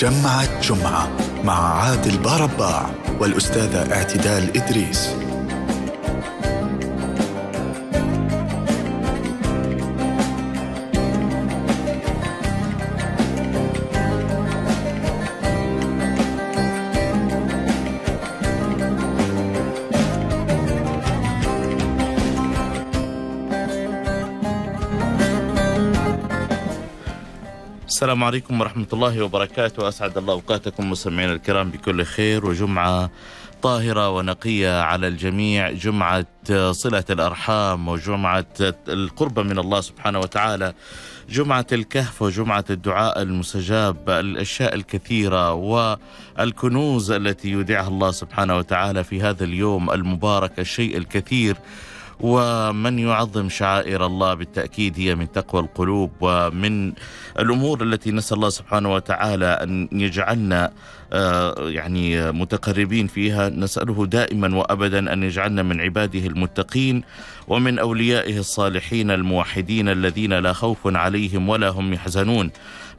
جمعة جمعة مع عادل بارباع والأستاذة اعتدال إدريس. السلام عليكم ورحمة الله وبركاته، أسعد الله أوقاتكم مستمعينا الكرام بكل خير، وجمعة طاهرة ونقية على الجميع، جمعة صلة الأرحام وجمعة القربة من الله سبحانه وتعالى، جمعة الكهف وجمعة الدعاء المستجاب، الأشياء الكثيرة والكنوز التي يودعها الله سبحانه وتعالى في هذا اليوم المبارك، الشيء الكثير، ومن يعظم شعائر الله بالتأكيد هي من تقوى القلوب ومن الأمور التي نسأل الله سبحانه وتعالى أن يجعلنا يعني متقربين فيها. نسأله دائما وأبدا أن يجعلنا من عباده المتقين ومن أوليائه الصالحين الموحدين الذين لا خوف عليهم ولا هم يحزنون.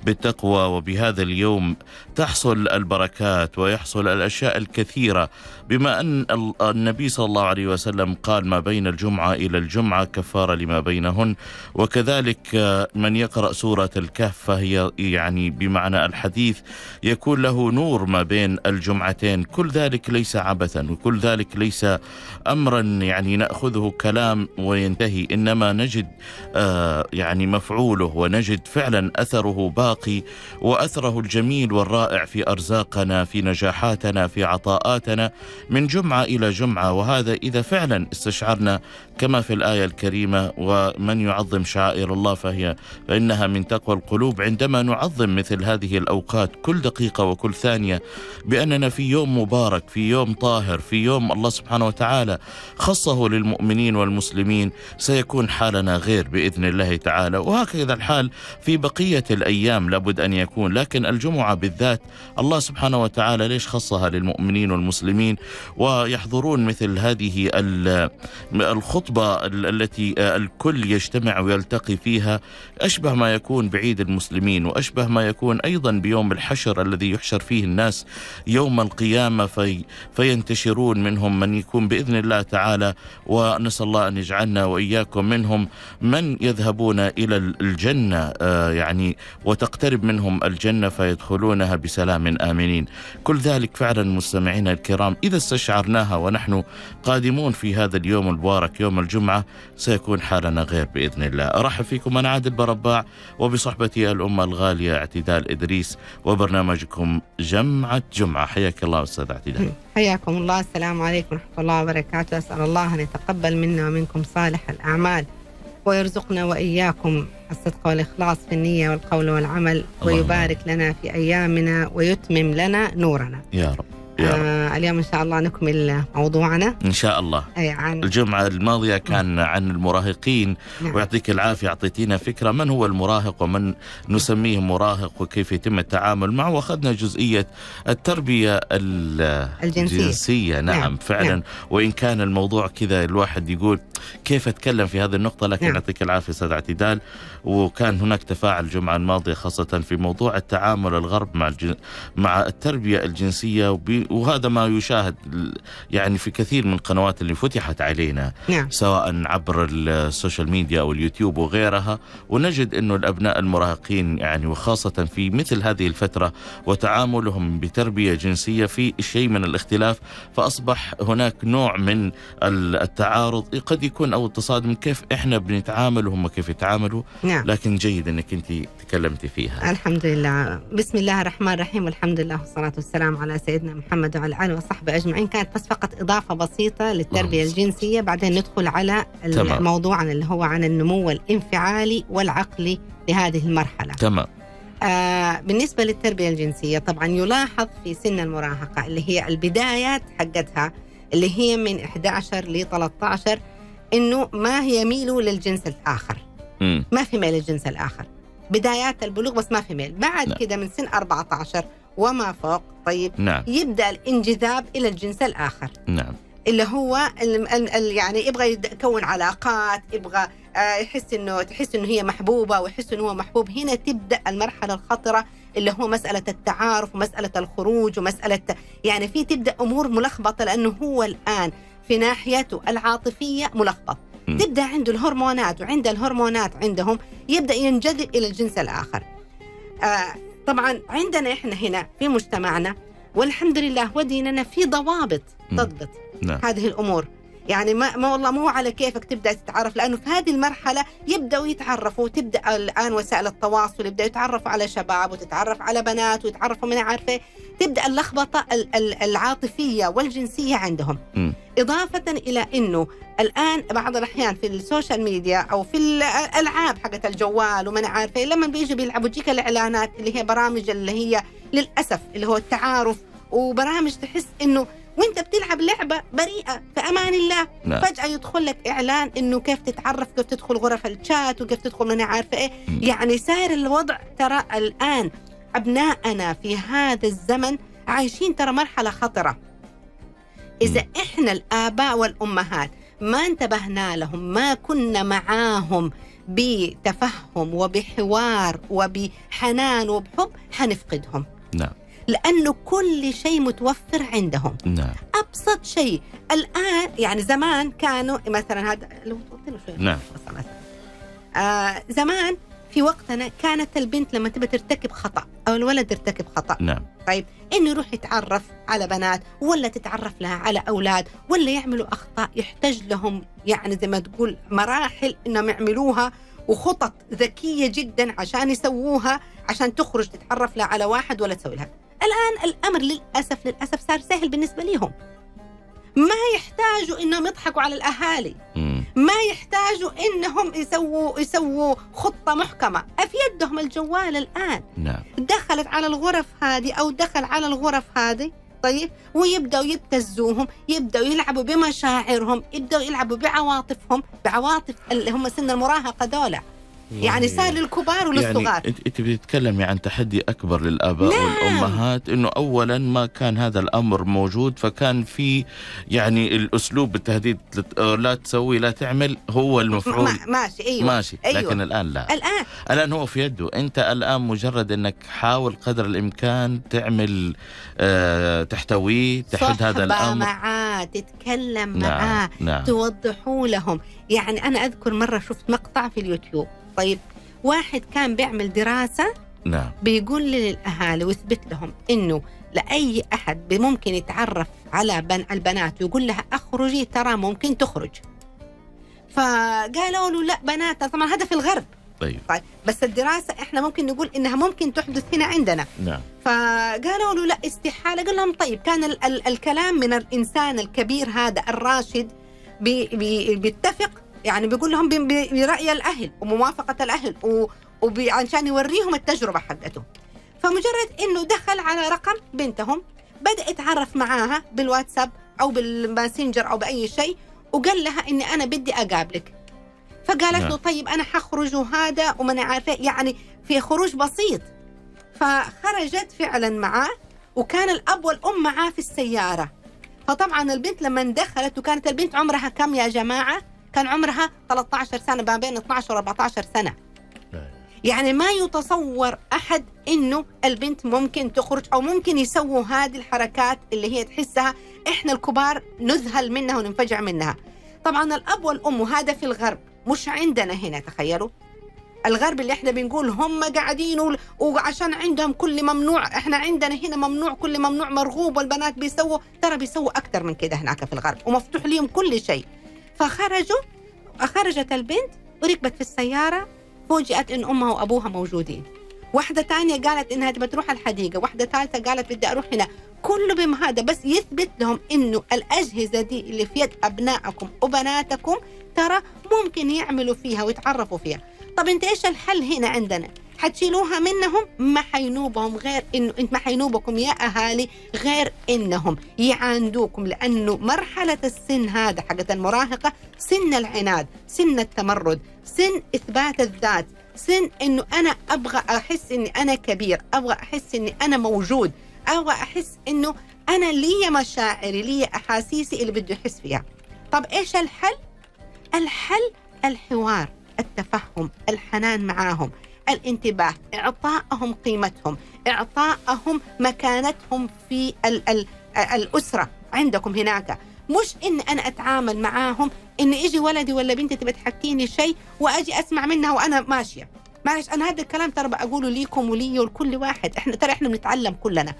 بالتقوى وبهذا اليوم تحصل البركات ويحصل الأشياء الكثيرة، بما أن النبي صلى الله عليه وسلم قال: ما بين الجمعة إلى الجمعة كفارة لما بينهن. وكذلك من يقرأ سورة الكهف فهي يعني بمعنى الحديث يكون له نور ما بين الجمعتين. كل ذلك ليس عبثا وكل ذلك ليس أمرا يعني نأخذه كلام وينتهي، إنما نجد يعني مفعوله ونجد فعلا أثره بارك وأثره الجميل والرائع في أرزاقنا، في نجاحاتنا، في عطاءاتنا، من جمعة إلى جمعة. وهذا إذا فعلا استشعرنا كما في الآية الكريمة: ومن يعظم شعائر الله فإنها من تقوى القلوب. عندما نعظم مثل هذه الأوقات كل دقيقة وكل ثانية بأننا في يوم مبارك، في يوم طاهر، في يوم الله سبحانه وتعالى خصه للمؤمنين والمسلمين، سيكون حالنا غير بإذن الله تعالى. وهكذا الحال في بقية الأيام لابد أن يكون، لكن الجمعة بالذات الله سبحانه وتعالى ليش خصها للمؤمنين والمسلمين ويحضرون مثل هذه الخطبة التي الكل يجتمع ويلتقي فيها؟ أشبه ما يكون بعيد المسلمين، وأشبه ما يكون أيضا بيوم الحشر الذي يحشر فيه الناس يوم القيامة فينتشرون، منهم من يكون بإذن الله تعالى، ونسأل الله أن يجعلنا وإياكم منهم من يذهبون إلى الجنة يعني وتقترب منهم الجنة فيدخلونها بسلام آمنين. كل ذلك فعلا مستمعينا الكرام إذا استشعرناها ونحن قادمون في هذا اليوم المبارك يوم الجمعة سيكون حالنا غير بإذن الله. أرحب فيكم أنا عادل برباع وبصحبتي الأمة الغالية اعتدال إدريس وبرنامجكم جمعة جمعة. حياك الله أستاذ اعتدال. حياكم الله، السلام عليكم ورحمة الله وبركاته. أسأل الله أن يتقبل منا ومنكم صالح الأعمال ويرزقنا وإياكم الصدق والإخلاص في النية والقول والعمل، ويبارك لنا في أيامنا ويتمم لنا نورنا يا رب. اليوم إن شاء الله نكمل موضوعنا إن شاء الله. عن الجمعة الماضية كان عن المراهقين. ويعطيك العافية، أعطيتينا فكرة من هو المراهق ومن نسميه مراهق وكيف يتم التعامل معه، وأخذنا جزئية التربية الجنسية. نعم فعلا. وإن كان الموضوع كذا الواحد يقول كيف أتكلم في هذه النقطة، لكن يعطيك العافية سيد اعتدال. وكان هناك تفاعل الجمعة الماضية خاصة في موضوع التعامل الغرب مع التربية الجنسية، وهذا ما يشاهد يعني في كثير من القنوات اللي فتحت علينا سواء عبر السوشيال ميديا أو اليوتيوب وغيرها، ونجد أنه الأبناء المراهقين يعني وخاصة في مثل هذه الفترة وتعاملهم بتربية جنسية في شيء من الاختلاف، فأصبح هناك نوع من التعارض قد يكون أو التصادم كيف إحنا بنتعامل وهم كيف يتعاملوا. لكن جيد أنك أنت تكلمتي فيها. الحمد لله، بسم الله الرحمن الرحيم، والحمد لله والصلاة والسلام على سيدنا محمد وعلى آله وصحبه أجمعين. كانت بس فقط إضافة بسيطة للتربية الجنسية، بعدين ندخل على الموضوع اللي هو عن النمو الانفعالي والعقلي لهذه المرحلة. تمام. بالنسبة للتربية الجنسية طبعا يلاحظ في سن المراهقة اللي هي البدايات حقتها اللي هي من 11 ل 13 إنه ما هي ميله للجنس الآخر، ما في ميل للجنس الآخر، بدايات البلوغ بس ما في ميل. بعد كده من سن 14 وما فوق طيب يبدأ الانجذاب إلى الجنس الآخر. اللي هو يعني يبغى يكون علاقات، يبغى يحس إنه تحس إنه هي محبوبة ويحس إنه هو محبوب. هنا تبدأ المرحلة الخطرة اللي هو مسألة التعارف ومسألة الخروج ومسألة يعني في تبدأ أمور ملخبطة، لأنه هو الآن في ناحيته العاطفية ملخبط، تبدأ عنده الهرمونات وعند الهرمونات عندهم يبدأ ينجذب إلى الجنس الآخر. طبعا عندنا إحنا هنا في مجتمعنا والحمد لله وديننا في ضوابط تضبط هذه الأمور، يعني ما والله مو على كيفك تبدأ تتعرف، لأنه في هذه المرحلة يبدأوا يتعرفوا، تبدأ الآن وسائل التواصل يبدأوا يتعرفوا على شباب وتتعرف على بنات ويتعرفوا من عارفة، تبدأ اللخبطة العاطفية والجنسية عندهم. إضافة إلى أنه الآن بعض الأحيان في السوشيال ميديا أو في الألعاب حقت الجوال ومن عارفة، لما بيجوا بيلعبوا تجيك الإعلانات اللي هي برامج اللي هي للأسف اللي هو التعارف، وبرامج تحس أنه وانت بتلعب لعبة بريئة في أمان الله، فجأة يدخل لك إعلان إنه كيف تتعرف، كيف تدخل غرف الشات، وكيف تدخل من عارفة إيه. يعني سائر الوضع ترى الآن أبنائنا في هذا الزمن عايشين ترى مرحلة خطرة. إذا إحنا الآباء والأمهات ما انتبهنا لهم، ما كنا معاهم بتفهم وبحوار وبحنان وبحب، حنفقدهم. نعم، لأنه كل شيء متوفر عندهم. نعم. أبسط شيء الآن، يعني زمان كانوا مثلا هذا لو قلت له شوية. نعم. زمان في وقتنا كانت البنت لما تبى ترتكب خطأ أو الولد يرتكب خطأ، نعم، طيب إنه يروح يتعرف على بنات ولا تتعرف لها على أولاد ولا يعملوا أخطاء يحتاج لهم يعني زي ما تقول مراحل إنهم يعملوها وخطط ذكية جدا عشان يسووها، عشان تخرج تتعرف لها على واحد ولا تسوي لها. الآن الأمر للأسف صار سهل بالنسبة لهم، ما يحتاجوا إنهم يضحكوا على الأهالي، ما يحتاجوا إنهم يسووا خطة محكمة، في يدهم الجوال الآن. نعم. دخلت على الغرف هذه أو دخل على الغرف هذه، طيب، ويبدأوا يبتزوهم، يبدأوا يلعبوا بمشاعرهم، يبدأوا يلعبوا بعواطفهم، بعواطف اللي هم سن المراهقة دولة، يعني صار للكبار وللصغار. يعني انت بتتكلمي عن تحدي اكبر للاباء. نعم. والامهات، انه اولا ما كان هذا الامر موجود، فكان في يعني الاسلوب بالتهديد لا تسوي لا تعمل هو المفعول. ماشي. ايوه ماشي. أيوة. لكن الان لا، الان هو في يده، انت الان مجرد انك حاول قدر الامكان تعمل تحتويه، تحد هذا الامر، معاه تتكلم، معاه. نعم. توضحوا لهم. يعني انا اذكر مره شفت مقطع في اليوتيوب، طيب، واحد كان بيعمل دراسة. نعم. بيقول للأهالي ويثبت لهم إنه لأي أحد ممكن يتعرف على البنات ويقول لها أخرجي ترى ممكن تخرج، فقالوا له لا بنات، طبعا هذا في الغرب. طيب بس الدراسة إحنا ممكن نقول إنها ممكن تحدث هنا عندنا. نعم. فقالوا له لا استحالة، قال لهم طيب، كان الكلام من الإنسان الكبير هذا الراشد بيتفق، يعني بيقول لهم برأي الأهل وموافقة الأهل وعشان يوريهم التجربة حقته. فمجرد إنه دخل على رقم بنتهم، بدأ يتعرف معاها بالواتساب أو بالماسنجر أو بأي شيء، وقال لها إني أنا بدي أقابلك، فقالت له طيب أنا حخرج وهذا وما أنا عارفة، يعني في خروج بسيط. فخرجت فعلا معاه، وكان الأب والأم معاه في السيارة. فطبعا البنت لما دخلت، وكانت البنت عمرها كم يا جماعة؟ كان عمرها 13 سنة، ما بين 12 و 14 سنة. يعني ما يتصور أحد إنه البنت ممكن تخرج أو ممكن يسووا هذه الحركات اللي هي تحسها إحنا الكبار نذهل منها وننفجع منها. طبعا الأب والأم، وهذا في الغرب مش عندنا هنا، تخيلوا الغرب اللي إحنا بنقول هم قاعدين وعشان عندهم كل ممنوع، إحنا عندنا هنا ممنوع، كل ممنوع مرغوب، والبنات بيسووا، ترى بيسووا أكتر من كده هناك في الغرب، ومفتوح لهم كل شيء. فخرجوا، خرجت البنت وركبت في السيارة، فوجئت إن أمها وأبوها موجودين. واحدة تانية قالت إنها تبى تروح الحديقة، واحدة ثالثة قالت بدي أروح هنا، كله بما هذا بس يثبت لهم إنه الأجهزة دي اللي في يد أبنائكم وبناتكم ترى ممكن يعملوا فيها ويتعرفوا فيها. طب أنت إيش الحل هنا عندنا؟ حتشيلوها منهم؟ ما حينوبهم غير إنه أنت، ما حينوبكم يا أهالي غير إنهم يعاندوكم، لأنه مرحلة السن هذا حقت المراهقة سن العناد، سن التمرد، سن إثبات الذات، سن إنه أنا أبغى أحس إني أنا كبير، أبغى أحس إني أنا موجود، أبغى أحس إنه أنا لي مشاعري، لي أحاسيسي اللي بده يحس فيها. طب إيش الحل؟ الحل الحوار، التفهم، الحنان معاهم، الانتباه، إعطاءهم قيمتهم، إعطاءهم مكانتهم في الأسرة عندكم هناك. مش إن أنا أتعامل معاهم إن يجي ولدي ولا بنتي تبي تحكيني شيء وأجي أسمع منها وأنا ماشية. معلش أنا هذا الكلام ترى بقوله ليكم ولي ولكل واحد، إحنا ترى إحنا بنتعلم كلنا.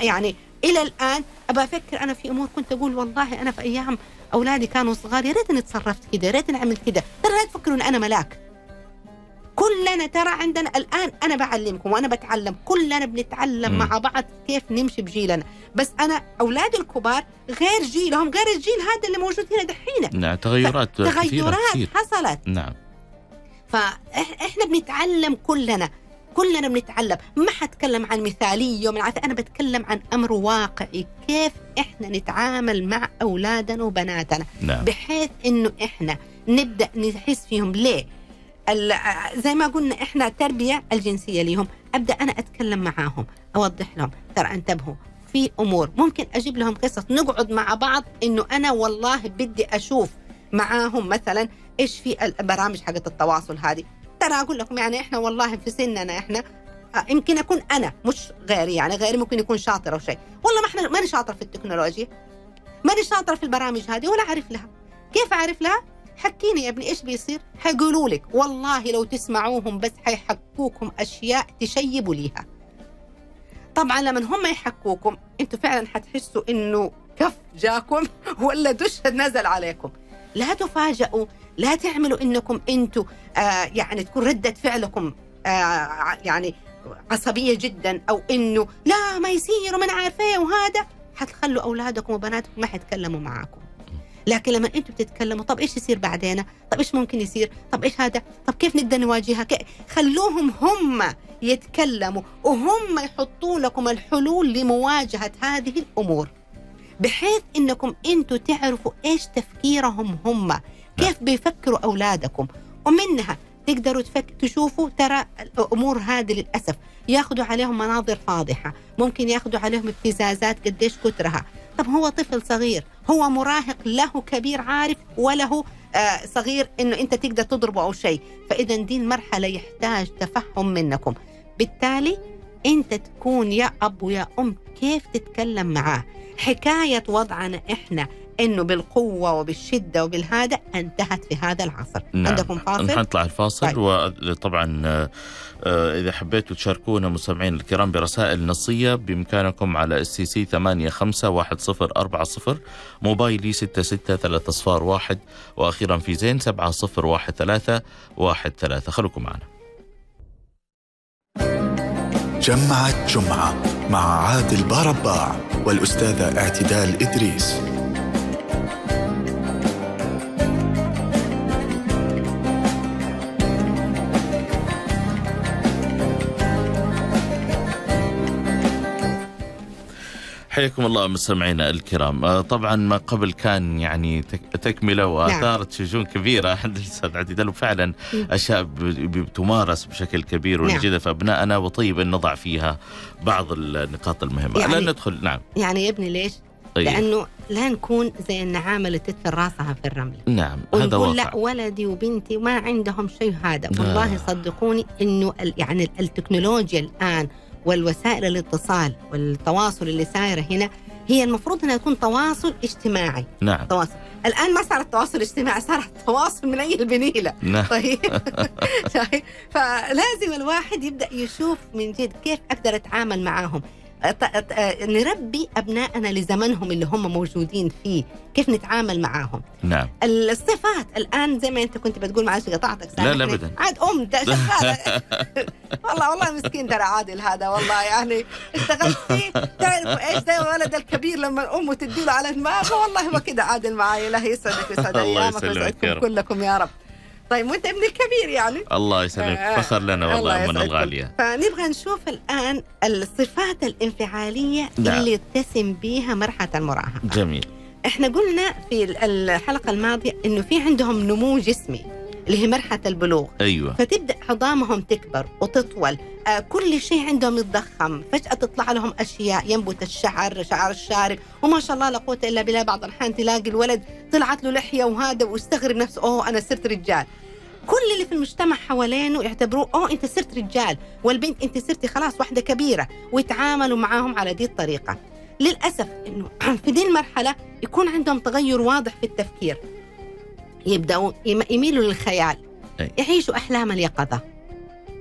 يعني إلى الآن أبى أفكر أنا في أمور كنت أقول والله أنا في أيام أولادي كانوا صغار يا ريتني تصرفت كده، يا ريتني عملت كده. ترى لا تفكروا إن أنا ملاك. كلنا ترى عندنا الآن، أنا بعلمكم وأنا بتعلم، كلنا بنتعلم مع بعض كيف نمشي بجيلنا. بس أنا أولادي الكبار غير جيلهم، غير الجيل هذا اللي موجود هنا دحين. نعم تغيرات كثيرة حصلت. نعم. فإحنا بنتعلم كلنا بنتعلم. ما حتكلم عن مثالية ومن عادة، أنا بتكلم عن أمر واقعي، كيف إحنا نتعامل مع أولادنا وبناتنا. نعم. بحيث إنه إحنا نبدأ نحس فيهم. ليه؟ زي ما قلنا إحنا التربية الجنسية ليهم، أبدأ أنا أتكلم معاهم، أوضح لهم ترى انتبهوا في أمور، ممكن أجيب لهم قصص نقعد مع بعض، إنه أنا والله بدي أشوف معاهم مثلا إيش في البرامج حقت التواصل هذه. ترى أقول لكم يعني إحنا والله في سننا إحنا يمكن أكون أنا مش غيري، يعني غيري ممكن يكون شاطر أو شيء، والله ما إحنا ماني شاطر في التكنولوجيا، ماني شاطر في البرامج هذه ولا أعرف لها. كيف أعرف لها؟ حكيني يا ابني ايش بيصير؟ حيقولوا لك والله لو تسمعوهم بس حيحكوكم اشياء تشيبوا ليها. طبعا لما هم يحكوكم انتوا فعلا حتحسوا انه كف جاكم ولا دش نزل عليكم. لا تفاجئوا، لا تعملوا انكم انتوا يعني تكون رده فعلكم يعني عصبيه جدا، او انه لا ما يصير وما انا عارفه وهذا، حتخلوا اولادكم وبناتكم ما حيتكلموا معاكم. لكن لما انتم بتتكلموا طب ايش يصير بعدين؟ طب ايش ممكن يصير؟ طب ايش هذا؟ طب كيف نقدر نواجهها؟ خلوهم هم يتكلموا وهم يحطوا لكم الحلول لمواجهة هذه الامور، بحيث انكم انتم تعرفوا ايش تفكيرهم هم، كيف بيفكروا اولادكم، ومنها تقدروا تشوفوا ترى الامور هذه للاسف ياخذوا عليهم مناظر فاضحه، ممكن ياخذوا عليهم ابتزازات قديش كثرها. طب هو طفل صغير، هو مراهق، له كبير عارف وله صغير انه انت تقدر تضربه او شيء، فاذا دي المرحله يحتاج تفهم منكم. بالتالي انت تكون يا اب ويا ام كيف تتكلم معاه. حكايه وضعنا احنا انه بالقوه وبالشده وبالهذا انتهت في هذا العصر. نعم. عندكم فاصل؟ حنطلع الفاصل. طيب. وطبعا اذا حبيتوا تشاركونا مستمعين الكرام برسائل نصيه بامكانكم على SCC 851040، موبايلي 66301، واخيرا في زين 701313. خلوكم معنا. جمعة جمعة مع عادل بارباع والاستاذه اعتدال إدريس. حياكم الله مستمعينا الكرام. طبعا ما قبل كان يعني تكمله واثارت شجون كبيره عند الاستاذ عادل، وفعلا اشياء بتمارس بشكل كبير ونجدها في ابنائنا، وطيب ان نضع فيها بعض النقاط المهمه. يعني لا ندخل. نعم. يعني يا ابني ليش؟ طيب. لانه لا نكون زي النعامه اللي تدفن راسها في الرمل. نعم هذا واقع. لا ولدي وبنتي ما عندهم شيء هذا. والله صدقوني انه يعني التكنولوجيا الان والوسائل الاتصال والتواصل اللي سايره هنا هي المفروض انها تكون تواصل اجتماعي. نعم. تواصل الان ما صار التواصل الاجتماعي، صار التواصل من اي البنيله. نعم. طيب. فلازم الواحد يبدا يشوف من جد كيف اقدر اتعامل معاهم. نربي ابنائنا لزمنهم اللي هم موجودين فيه، كيف نتعامل معاهم. نعم. الصفات الان زي ما انت كنت بتقول، معلش قطعتك. لا ابدا. عاد شغاله. والله مسكين ترى عادل هذا، والله يعني اشتغلت فيه. تعرف ايش زي الولد الكبير لما امه تديله على دماغه، والله هو كده عادل معايا. الله يسعدك ويسعد ايامك ويسعدكم كلكم يا رب. طيب وانت ابنك كبير يعني. الله يسلمك، فخر لنا والله من الغاليه. فنبغى نشوف الان الصفات الانفعاليه. نعم. اللي تسم بيها مرحله المراهقه. جميل. احنا قلنا في الحلقه الماضيه انه في عندهم نمو جسمي اللي هي مرحله البلوغ. ايوه. فتبدا عظامهم تكبر وتطول، كل شيء عندهم يتضخم، فجاه تطلع لهم اشياء، ينبت الشعر، شعر الشارب، وما شاء الله لا قوه الا بالله. بعض الاحيان تلاقي الولد طلعت له لحيه وهذا واستغرب نفسه، اوه انا صرت رجال. كل اللي في المجتمع حوالينه يعتبروه انت صرت رجال والبنت انت صرتي خلاص واحدة كبيرة، ويتعاملوا معاهم على دي الطريقة. للأسف انه في دي المرحلة يكون عندهم تغير واضح في التفكير، يبدأوا يميلوا للخيال، يعيشوا أحلام اليقظة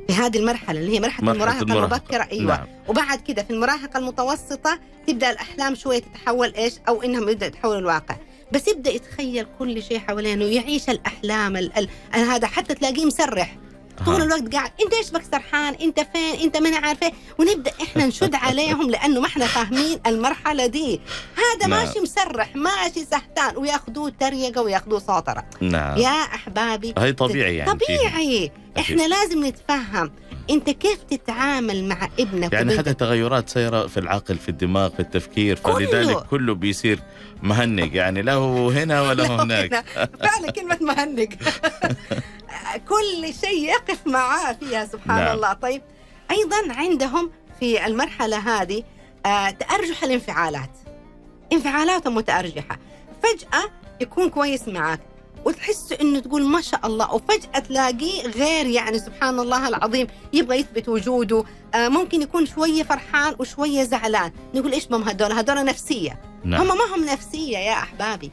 في هذه المرحلة اللي هي مرحلة المراهقة المبكرة. أيوة نعم. وبعد كده في المراهقة المتوسطة تبدأ الأحلام شوية تتحول إيش أو إنهم يبدأ يتحولوا الواقع، بس يبدأ يتخيل كل شيء حوالينه ويعيش الأحلام هذا حتى تلاقيه مسرح طول الوقت قاعد أنت إيش بك سرحان، أنت فين، أنت ما أنا عارفة، ونبدأ إحنا نشد عليهم لأنه ما إحنا فاهمين المرحلة دي. هذا نعم. ماشي مسرح ماشي سهتان وياخدوه تريقة وياخدوه ساطرة. نعم. يا أحبابي هاي طبيعي يعني طبيعي. إحنا لازم نتفهم أنت كيف تتعامل مع ابنك، يعني حتى تغيرات سيرة في العقل في الدماغ في التفكير، فلذلك كله بيصير مهنج، يعني لا هو هنا ولا هو هناك. فعلا كلمة مهنج. كل شيء يقف معاه فيها سبحان نعم. الله. طيب أيضا عندهم في المرحلة هذه تأرجح الانفعالات، انفعالاتهم متأرجحة، فجأة يكون كويس معك وتحس انه تقول ما شاء الله، وفجأة تلاقيه غير، يعني سبحان الله العظيم يبغى يثبت وجوده، ممكن يكون شوية فرحان وشوية زعلان، نقول ايش بهم هذول نفسية نعم. هم ما هم نفسية يا أحبابي،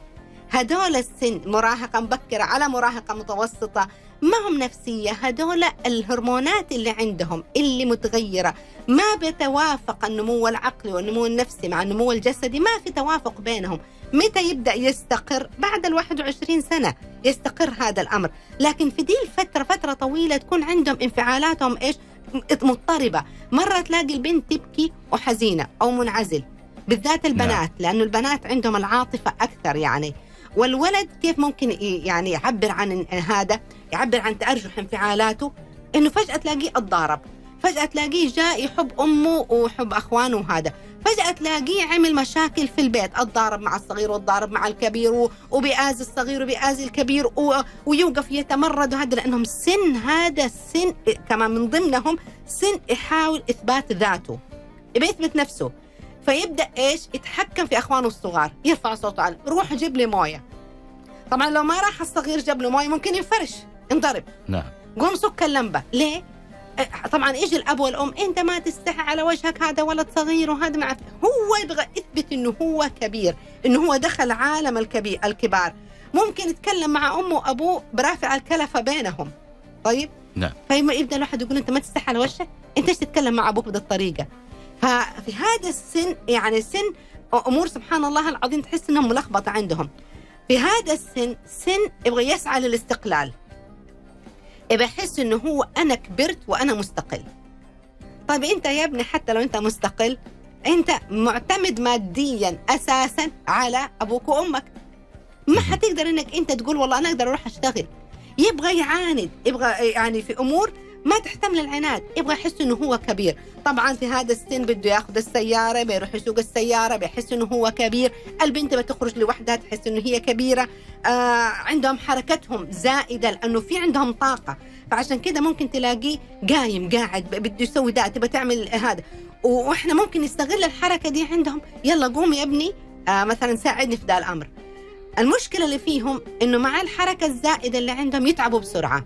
هذول السن مراهقة مبكرة على مراهقة متوسطة ما هم نفسية، هذول الهرمونات اللي عندهم اللي متغيرة، ما بيتوافق النمو العقلي والنمو النفسي مع النمو الجسدي، ما في توافق بينهم. متى يبدأ يستقر؟ بعد 21 سنة يستقر هذا الأمر، لكن في دي الفترة فترة طويلة تكون عندهم انفعالاتهم إيش مضطربة، مرة تلاقي البنت تبكي وحزينة أو منعزل، بالذات البنات لأنه البنات عندهم العاطفة أكثر يعني. والولد كيف ممكن يعني يعبر عن هذا، يعبر عن تأرجح انفعالاته، إنه فجأة تلاقيه اتضارب، فجأة تلاقيه جاء يحب أمه وحب أخوانه، وهذا فجأة تلاقيه عمل مشاكل في البيت، اتضارب مع الصغير واتضارب مع الكبير وبيآذي الصغير وبيآذي الكبير ويوقف يتمرد، وهذا لأنهم سن، هذا السن كمان من ضمنهم سن يحاول إثبات ذاته، بيثبت نفسه، فيبدأ إيش يتحكم في أخوانه الصغار، يرفع صوته على روح جيب لي موية، طبعا لو ما راح الصغير جاب له موية ممكن ينفرش انضرب نعم، قوم سك اللمبة ليه؟ طبعا يجي الأب والأم أنت ما تستحي على وجهك، هذا ولد صغير وهذا ما هو يبغى يثبت إنه هو كبير، إنه هو دخل عالم الكبار، ممكن يتكلم مع أمه وأبوه برافع الكلفة بينهم طيب؟ نعم. فيبدأ الواحد يقول أنت ما تستحي على وجهك، أنت إيش تتكلم مع أبوك بهذه الطريقة؟ ففي هذا السن يعني سن أمور سبحان الله العظيم تحس إنهم ملخبطة عندهم. في هذا السن سن يبغى يسعى للاستقلال، يبغى يحس إنه هو أنا كبرت وأنا مستقل. طيب أنت يا ابني حتى لو أنت مستقل أنت معتمد ماديا أساسا على أبوك وأمك، ما حتقدر إنك أنت تقول والله أنا أقدر أروح أشتغل. يبغى يعاند، يبغى يعني في أمور ما تحتمل العناد، يبغى يحس انه هو كبير. طبعا في هذا السن بده ياخذ السياره، بيروح يسوق السياره، بيحس انه هو كبير. البنت بتخرج لوحدها تحس انه هي كبيره، عندهم حركتهم زائده لانه في عندهم طاقه، فعشان كده ممكن تلاقيه قايم قاعد بده يسوي ده، تبى تعمل هذا، واحنا ممكن نستغل الحركه دي عندهم، يلا قوم يا ابني مثلا ساعدني في ده الامر. المشكله اللي فيهم انه مع الحركه الزائده اللي عندهم يتعبوا بسرعه،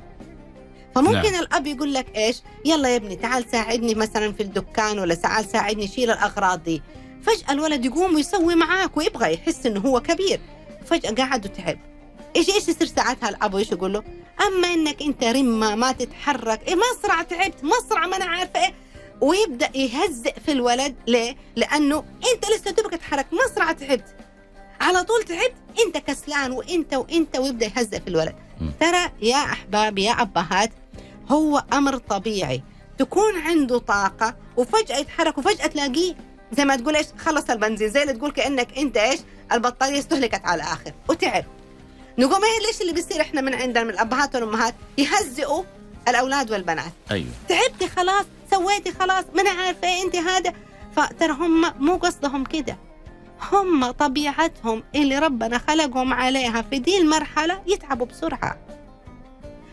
فممكن نعم. الأب يقول لك إيش يلا يا ابني تعال ساعدني مثلا في الدكان، ولا تعال ساعدني شيل الأغراض دي. فجأة الولد يقوم ويسوي معاك ويبغى يحس إنه هو كبير، فجأة قاعد وتعب. إيش يصير ساعتها الأب وإيش يقول له؟ أما إنك أنت رمة ما تتحرك، إيه مسرع تعبت، مسرع ما أنا عارفة إيه، ويبدأ يهزئ في الولد. ليه؟ لأنه أنت لسه تبغى تتحرك، مسرع تعبت، على طول تعبت، أنت كسلان وأنت ويبدأ يهزئ في الولد. ترى يا أحبابي يا أبهات هو أمر طبيعي، تكون عنده طاقة وفجأة يتحرك، وفجأة تلاقيه زي ما تقول إيش خلص البنزين، زي اللي تقول كأنك أنت إيش البطارية استهلكت على الآخر وتعب. نقوم إيه ليش اللي بيصير إحنا من عندنا من الأبهات والأمهات يهزئوا الأولاد والبنات؟ أيوه تعبتي خلاص، سويتي خلاص، ما أنا عارفة أنت هذا. فترى هم مو قصدهم كده، هم طبيعتهم اللي ربنا خلقهم عليها في دي المرحلة يتعبوا بسرعة.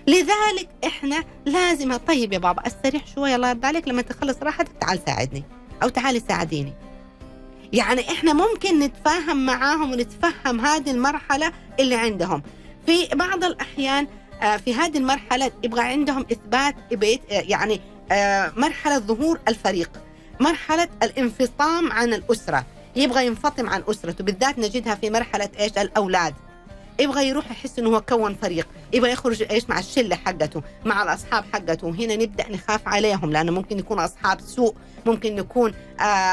لذلك إحنا لازم طيب يا بابا استريح شوية الله يرضى عليك، لما تخلص راحتك تعال ساعدني أو تعالي ساعديني. يعني إحنا ممكن نتفاهم معاهم ونتفهم هذه المرحلة اللي عندهم. في بعض الأحيان في هذه المرحلة يبغى عندهم إثبات يعني مرحلة ظهور الفريق، مرحلة الانفصام عن الأسرة، يبغى ينفصم عن أسرته، بالذات نجدها في مرحلة إيش الأولاد، يبغى يروح يحس إنه هو كون فريق، يبغى يخرج إيش مع الشلة حقته، مع الأصحاب حقته، هنا نبدأ نخاف عليهم لأنه ممكن يكون أصحاب سوء، ممكن يكون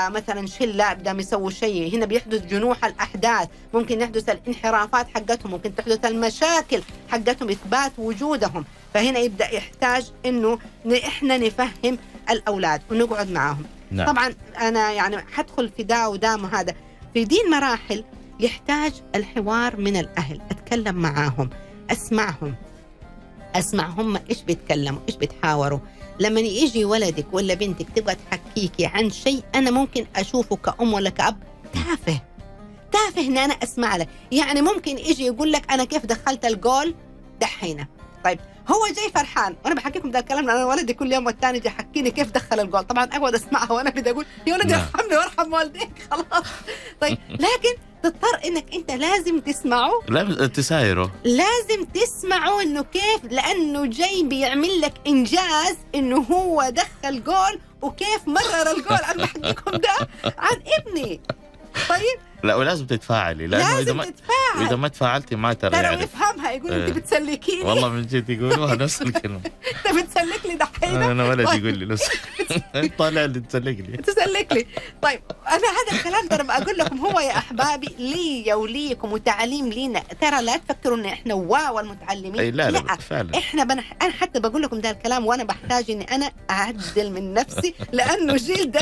مثلا شلة بدهم يسووا شيء، هنا بيحدث جنوح الأحداث، ممكن يحدث الانحرافات حقتهم، ممكن تحدث المشاكل حقتهم، إثبات وجودهم، فهنا يبدأ يحتاج إنه إحنا نفهم الأولاد ونقعد معاهم. نعم. طبعا أنا يعني حدخل في دا ودام وهذا، في دي المراحل يحتاج الحوار من الأهل، أتكلم معاهم، أسمع هم إيش بيتكلموا، إيش بيتحاوروا. لما يجي ولدك ولا بنتك تبغى تحكيكي عن شيء أنا ممكن أشوفه كأم ولا كأب تافه إن أنا أسمع له، يعني ممكن يجي يقول لك أنا كيف دخلت الجول دحينة، طيب هو جاي فرحان وانا بحكيكم ده الكلام، انا ولدي كل يوم والثاني جاي يحكيني كيف دخل الجول، طبعا اقعد اسمعها وانا بدي اقول يا ولدي ارحمني وارحم والديك خلاص، طيب لكن تضطر انك انت لازم تسمعه، لازم تسايره، لازم تسمعه انه كيف، لانه جاي بيعمل لك انجاز انه هو دخل جول وكيف مرر الجول. انا بحكيكم ده عن ابني. طيب لا ولازم تتفاعلي، لانه اذا ما تفاعلتي ما ترى يفهمها، يقول انت بتسلكيني، والله من جد يقولوها نفس الكلمه، انت بتسلك لي دحين، انا ولدي يقول لي نفس انت طالع لي تسلك لي. طيب انا هذا الكلام ترى بقول لكم هو يا احبابي لي وليكم وتعليم لينا، ترى لا تفكروا ان احنا واو المتعلمين، لا فعلا احنا انا حتى بقول لكم ده الكلام وانا بحتاج اني انا اعدل من نفسي، لانه جيل ده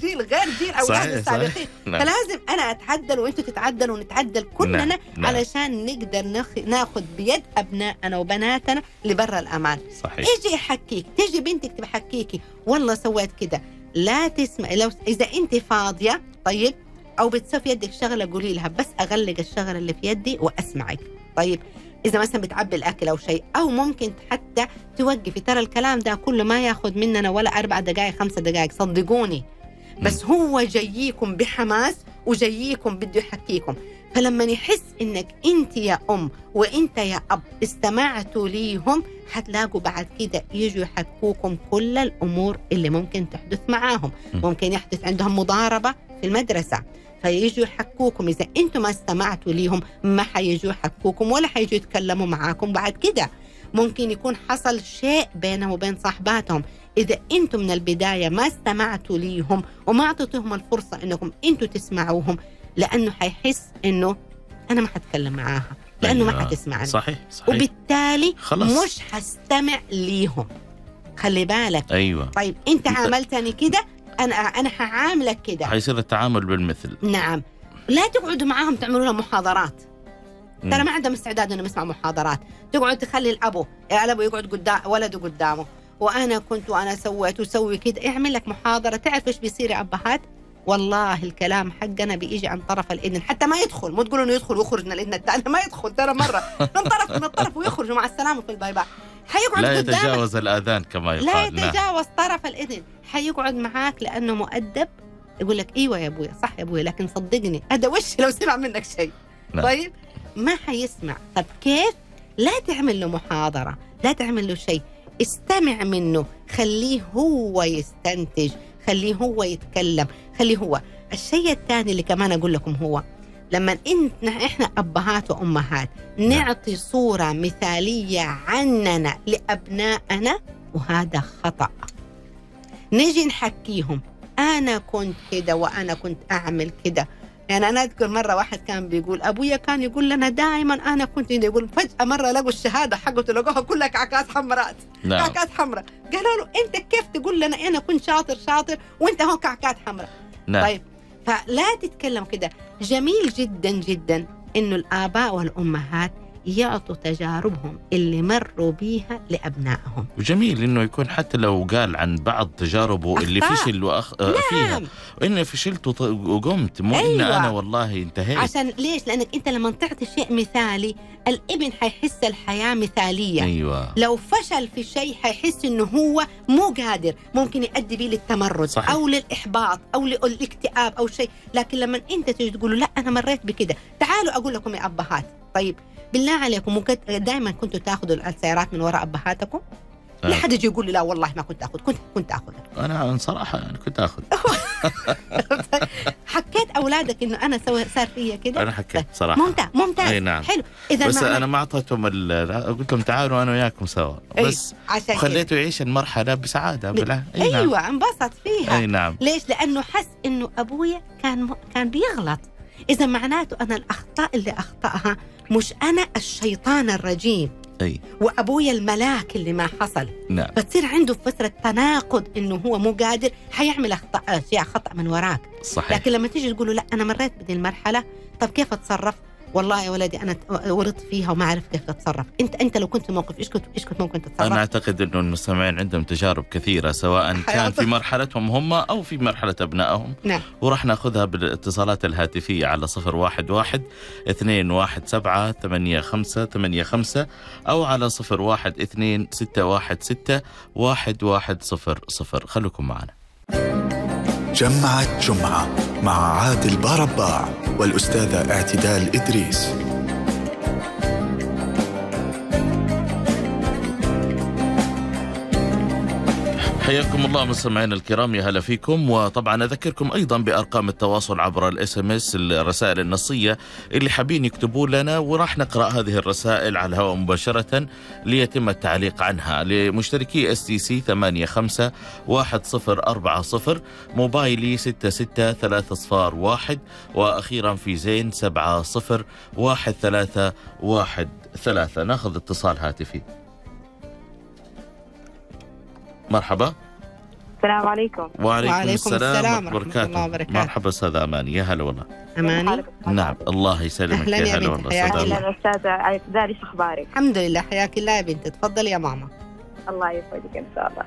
جيل غير جيل اولاد السابقين، فلازم انا اتعدل وانتوا تتعدلوا ونتعدل كلنا. نعم. علشان نقدر ناخذ بيد ابنائنا وبناتنا لبر الامان. صحيح. يجي يحكيك، تيجي بنتك تحكيكي والله سويت كده، لا تسمع، لو اذا انت فاضيه طيب او بتسوي في يدك شغله قولي لها بس اغلق الشغله اللي في يدي واسمعك، طيب اذا مثلا بتعبي الاكل او شيء، او ممكن حتى توقفي، ترى الكلام ده كله ما ياخذ مننا ولا 4 دقائق 5 دقائق صدقوني، بس هو جاييكم بحماس وجاييكم بده يحكيكم، فلما يحس انك انت يا ام وانت يا اب استمعتوا ليهم حتلاقوا بعد كده يجوا يحكوكم كل الامور اللي ممكن تحدث معاهم، ممكن يحدث عندهم مضاربه في المدرسه فيجوا يحكوكم، اذا انتم ما استمعتوا ليهم ما حيجوا يحكوكم ولا حيجوا يتكلموا معاكم بعد كده، ممكن يكون حصل شيء بينهم وبين صاحباتهم، إذا أنتم من البداية ما استمعتوا ليهم وما أعطيتهم الفرصة أنكم أنتم تسمعوهم، لأنه حيحس أنه أنا ما حتكلم معاها لأنه ما حتسمعني. صحيح. وبالتالي خلص. مش حستمع ليهم، خلي بالك. أيوة. طيب أنت عاملتني كده أنا حعاملك كده، حيصير التعامل بالمثل. نعم. لا تقعدوا معاهم تعملوا لهم محاضرات، ترى ما عندهم استعداد أنهم يسمعوا محاضرات، تقعد تخلي الأبو يقعد قدام ولده قدامه، وأنا كنت وأنا سويت وسوي كده، اعمل لك محاضرة. تعرف إيش بيصير يا أبهات؟ والله الكلام حقنا بيجي عن طرف الإذن، حتى ما يدخل، مو تقولوا إنه يدخل ويخرج من الإذن الثاني، ما يدخل ترى مرة من طرف ويخرج ومع السلامة في الباي باي، حيقعد لا يتجاوز الآذان كما يقال، لا يتجاوز طرف الإذن، حيقعد معاك لأنه مؤدب، يقول لك أيوه يا أبويا صح يا أبويا، لكن صدقني هذا وشي لو سمع منك شيء. طيب ما حيسمع، طب كيف؟ لا تعمل له محاضرة، لا تعمل له شيء، استمع منه، خليه هو يستنتج، خليه هو يتكلم، خليه هو. الشيء الثاني اللي كمان أقول لكم هو لما إحنا أبهات وأمهات نعطي صورة مثالية عننا لأبنائنا، وهذا خطأ. نجي نحكيهم أنا كنت كده وأنا كنت أعمل كده، يعني أنا أذكر مرة واحد كان بيقول أبويا كان يقول لنا دائما أنا كنت، يقول فجأة مرة لقوا الشهادة حقته لقوها كلها كعكات حمرات. نعم. كعكات حمراء، قالوا له أنت كيف تقول لنا أنا كنت شاطر وأنت هون كعكات حمراء. نعم. طيب فلا تتكلم كده. جميل جدا جدا إنه الآباء والأمهات يعطوا تجاربهم اللي مروا بيها لأبنائهم، وجميل إنه يكون حتى لو قال عن بعض تجاربه أخطأ. اللي فشل فيها، وإنه فشلت وقمت، مو أيوة. إن أنا والله انتهيت. عشان ليش؟ لأنك أنت لما تعطي شيء مثالي الابن حيحس الحياة مثالية. أيوة. لو فشل في شيء حيحس إنه هو مو قادر، ممكن يؤدي بيه للتمرد. صحيح. أو للإحباط أو للاكتئاب أو شيء، لكن لما أنت تجي تقول له لا أنا مريت بكده، تعالوا أقول لكم يا أبهات، طيب بالله عليكم دائما كنتوا تاخذوا السيارات من وراء ابهاتكم؟ لا حد يجي يقول لي لا والله ما كنت اخذ، كنت اخذ. انا صراحه يعني كنت اخذ. حكيت اولادك انه انا صار فيا كده؟ انا حكيت صراحه. ممتاز اي نعم حلو. اذا بس انا ما اعطيتهم، قلت لهم تعالوا انا وياكم سوا بس، خليته يعيش المرحله بسعاده ايوه انبسط فيها. اي نعم. ليش؟ لانه حس انه ابويا كان بيغلط، اذا معناته انا الاخطاء اللي اخطاها مش انا الشيطان الرجيم. أي. وأبويا الملاك اللي ما حصل. نعم. فتصير عنده فترة تناقض إنه هو مو قادر، حيعمل خطأ من وراك. صحيح. لكن لما تيجي تقول له لا أنا مريت بدي المرحلة، طب كيف أتصرف؟ والله يا ولدي أنا ورطت فيها وما أعرف كيف أتصرف. أنت لو كنت في موقف إيش كنت ممكن تتصرف؟ أنا أعتقد إنه المستمعين عندهم تجارب كثيرة، سواء كان في مرحلتهم هم أو في مرحلة أبنائهم. نعم. وراح نأخذها بالاتصالات الهاتفية على 011-217-8585 أو على 011-261-611-110. خلوكم معنا. جمعة جمعة مع عادل بارباع والأستاذة اعتدال إدريس. حياكم الله مستمعينا الكرام، يا هلا فيكم. وطبعا اذكركم ايضا بارقام التواصل عبر SMS، الرسائل النصيه اللي حابين يكتبوا لنا، وراح نقرا هذه الرسائل على الهواء مباشره ليتم التعليق عنها. لمشتركي STC 851040، موبايلي 66301، واخيرا في زين 701313. ناخذ اتصال هاتفي. مرحبا. السلام عليكم. وعليكم السلام ورحمة الله وبركاته. مرحبا أستاذة أماني، يا هلا والله. أماني؟ نعم الله يسلمك، يا هلا والله. أهلا يا بنت، أستاذة اعتدال، شو أخبارك؟ الحمد لله، حياك الله يا بنت، تفضلي يا ماما. الله يسعدك إن شاء الله.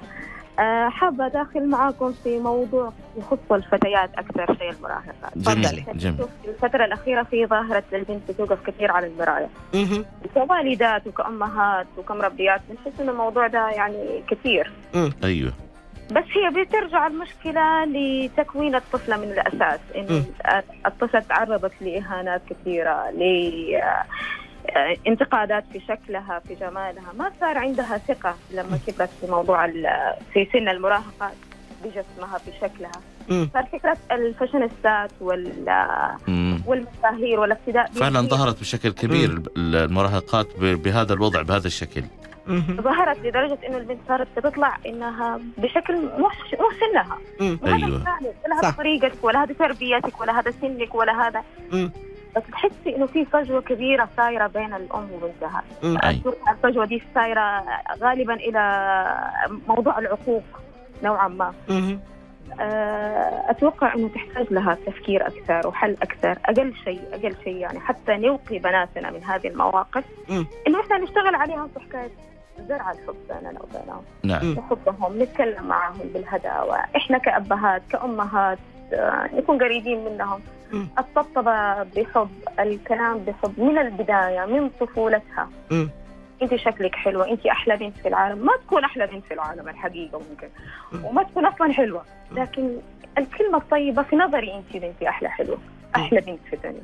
حابة أداخل معاكم في موضوع يخص الفتيات أكثر شيء، المراهقات. تفضلي. جميل. الفترة الأخيرة في ظاهرة البنت توقف كثير على المراية. كوالدات وكأمهات وكمربيات بنحس إن الموضوع ده يعني كثير. أيوه. بس هي بترجع المشكلة لتكوين الطفلة من الأساس، إن الطفلة تعرضت لإهانات كثيرة، انتقادات في شكلها في جمالها، ما صار عندها ثقة لما كبرت في موضوع في سن المراهقة بجسمها في شكلها. صار فكرة الفاشينيستات والمشاهير والاقتداء فعلا ظهرت بشكل كبير. المراهقات بهذا الوضع بهذا الشكل ظهرت لدرجة إنه البنت صارت تطلع إنها بشكل مو سنها. أيوة. ولا هذا طريقتك ولا هذا تربيتك ولا هذا سنك ولا هذا. بس تحسي انه في فجوه كبيره صايره بين الام وبنتها. الفجوه دي صايره غالبا الى موضوع العقوق نوعا ما. اتوقع انه تحتاج لها تفكير اكثر وحل اكثر، اقل شيء يعني حتى نوقي بناتنا من هذه المواقف، انه احنا نشتغل عليهم في حكايه زرع الحب بيننا وبينهم. نعم. نحبهم، نتكلم معهم بالهداوه، احنا كابهات كامهات نكون قريبين منهم. الطبطبة بحب، الكلام بحب من البداية من طفولتها. انت شكلك حلوة، انت أحلى بنت في العالم، ما تكون أحلى بنت في العالم الحقيقة ممكن، وما تكون أصلا حلوة، لكن الكلمة الطيبة في نظري انت بنتي أحلى حلوة، أحلى بنت في الدنيا.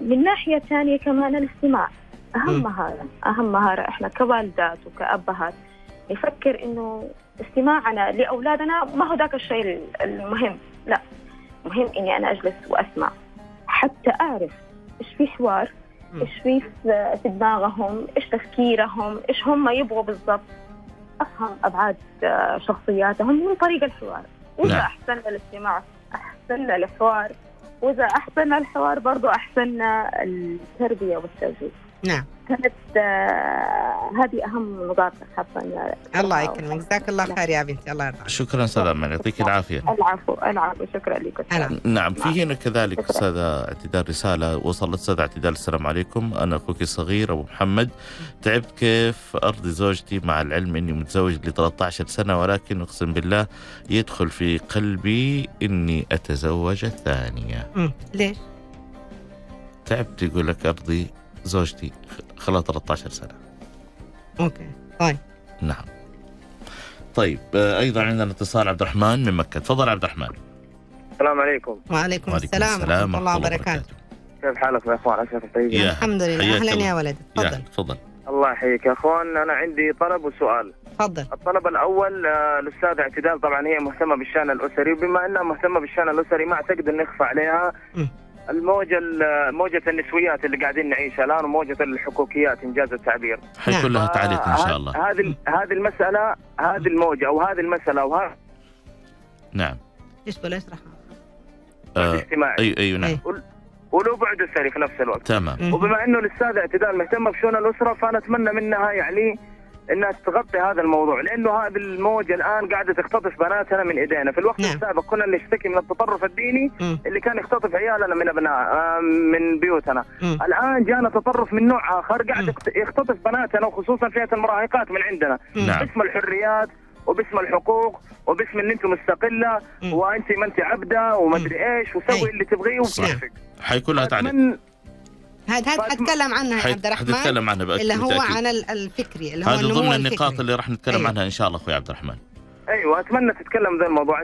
من ناحية ثانية كمان الاستماع أهم مهارة، أهم مهارة احنا كوالدات وكأبهات نفكر إنه استماعنا لأولادنا ما هو ذاك الشيء المهم، لا، مهم إني أنا أجلس وأسمع حتى أعرف إيش في حوار، إيش في دماغهم، إيش تفكيرهم، إيش هم يبغوا بالضبط، أفهم أبعاد شخصياتهم من طريق الحوار. وإذا أحسننا الاستماع أحسننا الحوار، وإذا أحسننا الحوار برضو أحسننا التربية والتوجيه. نعم. كانت هذه أهم نقاط حابة. الله يكرمك، جزاك الله خير يا بنتي، الله يرضى. شكرا أستاذة أماني، يعطيك العافية. العفو، شكرا لك. نعم. في هنا كذلك أستاذة اعتدال رسالة وصلت. أستاذة اعتدال، السلام عليكم، أنا أخوك الصغير أبو محمد، تعبت كيف أرضي زوجتي، مع العلم إني متزوج ل 13 سنة، ولكن أقسم بالله يدخل في قلبي إني أتزوج الثانية. ليش؟ تعبت، يقول لك أرضي زوجتي خلال 13 سنة. اوكي طيب. نعم. طيب ايضا عندنا اتصال عبد الرحمن من مكة. تفضل عبد الرحمن. السلام عليكم. وعليكم السلام ورحمة الله وبركاته. كيف حالك يا اخوان؟ عساكم طيبين؟ الحمد لله. اهلا يا ولدي، تفضل. تفضل. الله يحييك يا اخوان، انا عندي طلب وسؤال. تفضل. الطلب الاول، الاستاذ اعتدال طبعا هي مهتمه بالشان الاسري، وبما انها مهتمه بالشان الاسري ما اعتقد ان يخفى عليها موجة النسويات اللي قاعدين نعيشها الان، وموجة الحقوقيات انجاز التعبير. حيكون لها تعليق ان شاء الله. هذه المساله، هذه الموجه او هذه المساله وهذا نعم ايش بلا اشرحها الاجتماعي. ايوه نعم. ولو بعد السري في نفس الوقت. تمام. وبما انه الاستاذ اعتدال مهتمه بشؤون الاسره، فانا اتمنى منها يعني انها تغطي هذا الموضوع، لانه هذه الموجه الان قاعده تختطف بناتنا من ايدينا. في الوقت السابق كنا نشتكي من التطرف الديني اللي كان يختطف عيالنا من ابناء من بيوتنا. الان جانا تطرف من نوع اخر قاعد يختطف بناتنا، وخصوصا فئه المراهقات من عندنا باسم الحريات وباسم الحقوق وباسم ان انت مستقله وانت ما انت عبده وما ادري ايش، وسوي اللي تبغيه وبكيفك. حيكون لها تعليق. هذا حتكلم عنها يا عبد الرحمن، حتكلم عنها بأكيد اللي هو عن الفكري اللي هو هذا ضمن النقاط اللي راح نتكلم عنها ان شاء الله اخوي عبد الرحمن. ايوه اتمنى تتكلم ذا الموضوع.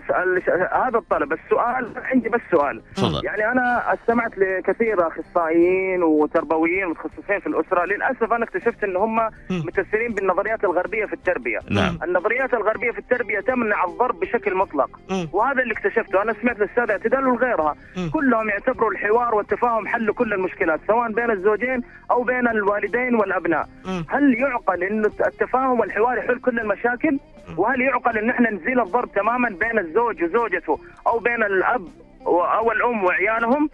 هذا الطلب. السؤال عندي بس سؤال. يعني انا استمعت لكثير اخصائيين وتربويين متخصصين في الاسره، للاسف انا اكتشفت ان هم متاثرين بالنظريات الغربيه في التربيه. النظريات الغربيه في التربيه تمنع الضرب بشكل مطلق، وهذا اللي اكتشفته. انا سمعت للساده اعتدال وغيرها، كلهم يعتبروا الحوار والتفاهم حل كل المشكلات سواء بين الزوجين او بين الوالدين والابناء. هل يعقل انه التفاهم والحوار يحل كل المشاكل؟ وهل يعقل ان احنا نزيل الضرب تماما بين الزوج وزوجته او بين الاب او الام وعيالهم؟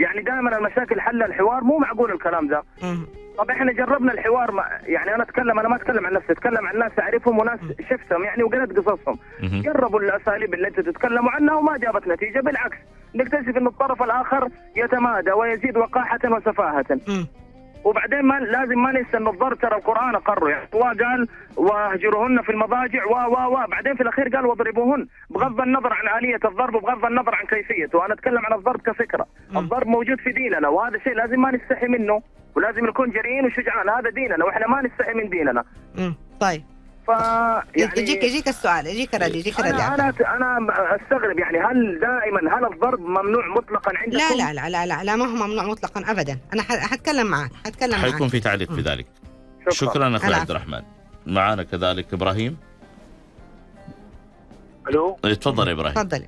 يعني دائما المشاكل حل الحوار، مو معقول الكلام ده. طب احنا جربنا الحوار يعني انا ما اتكلم عن نفسي، اتكلم عن ناس اعرفهم وناس شفتهم يعني وقريت قصصهم. جربوا الاساليب اللي انتم تتكلموا عنها وما جابت نتيجه، بالعكس نكتشف ان الطرف الاخر يتمادى ويزيد وقاحه وسفاهه. وبعدين ما لازم ما ننسى ان الضرب ترى القران اقره، يعني الله قال واهجروهن في المضاجع و بعدين في الاخير قال واضربوهن، بغض النظر عن اليه الضرب وبغض النظر عن كيفيته. انا اتكلم عن الضرب كفكره، الضرب موجود في ديننا وهذا شيء لازم ما نستحي منه، ولازم نكون جريئين وشجعان، هذا ديننا واحنا ما نستحي من ديننا. طيب يعني يجيك السؤال، يجيك الرد، يجيك الرد. انا استغرب يعني هل دائما الضرب ممنوع مطلقا عندكم؟ لا لا لا لا لا, لا ما هو ممنوع مطلقا ابدا. انا حتكلم معك، حيكون في تعليق في ذلك. شكرا اخوي عبد الرحمن. معانا كذلك ابراهيم. الو تفضل يا ابراهيم. تفضل.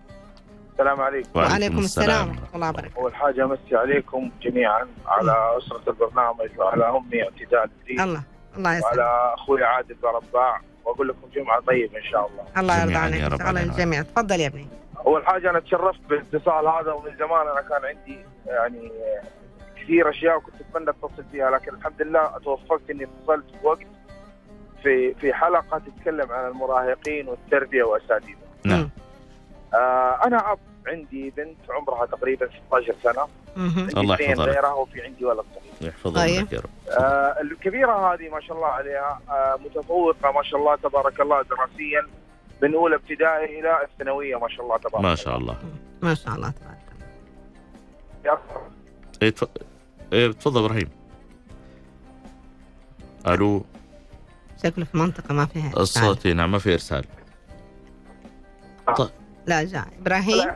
السلام عليكم. وعليكم السلام ورحمه الله وبركاته. اول حاجه امسي عليكم جميعا على اسره البرنامج وعلى امي اعتدال إدريس. الله يسلمك. وعلى اخوي عادل بارباع، واقول لكم جمعه طيبه ان شاء الله. الله يرضى عليك على الجميع. تفضل يا ابني. اول حاجه انا تشرفت بالاتصال هذا، ومن زمان انا كان عندي يعني كثير اشياء وكنت اتمنى اتصل فيها، لكن الحمد لله توفقت اني اتصلت في وقت في حلقه تتكلم عن المراهقين والتربيه واساتذتهم. نعم. انا اب، عندي بنت عمرها تقريبا 16 سنه. الله يحفظها. غيرها، وفي عندي ولد صغير. يحفظها منك يا رب. الكبيره هذه ما شاء الله عليها متفوقه ما شاء الله تبارك الله دراسيا من اولى ابتدائي الى الثانويه ما شاء الله تبارك الله. ما شاء الله. ما شاء الله تبارك الله. تفضل ابراهيم. الو. شكله في منطقه ما فيها الصوت. نعم ما في ارسال. طيب. لا جاء إبراهيم.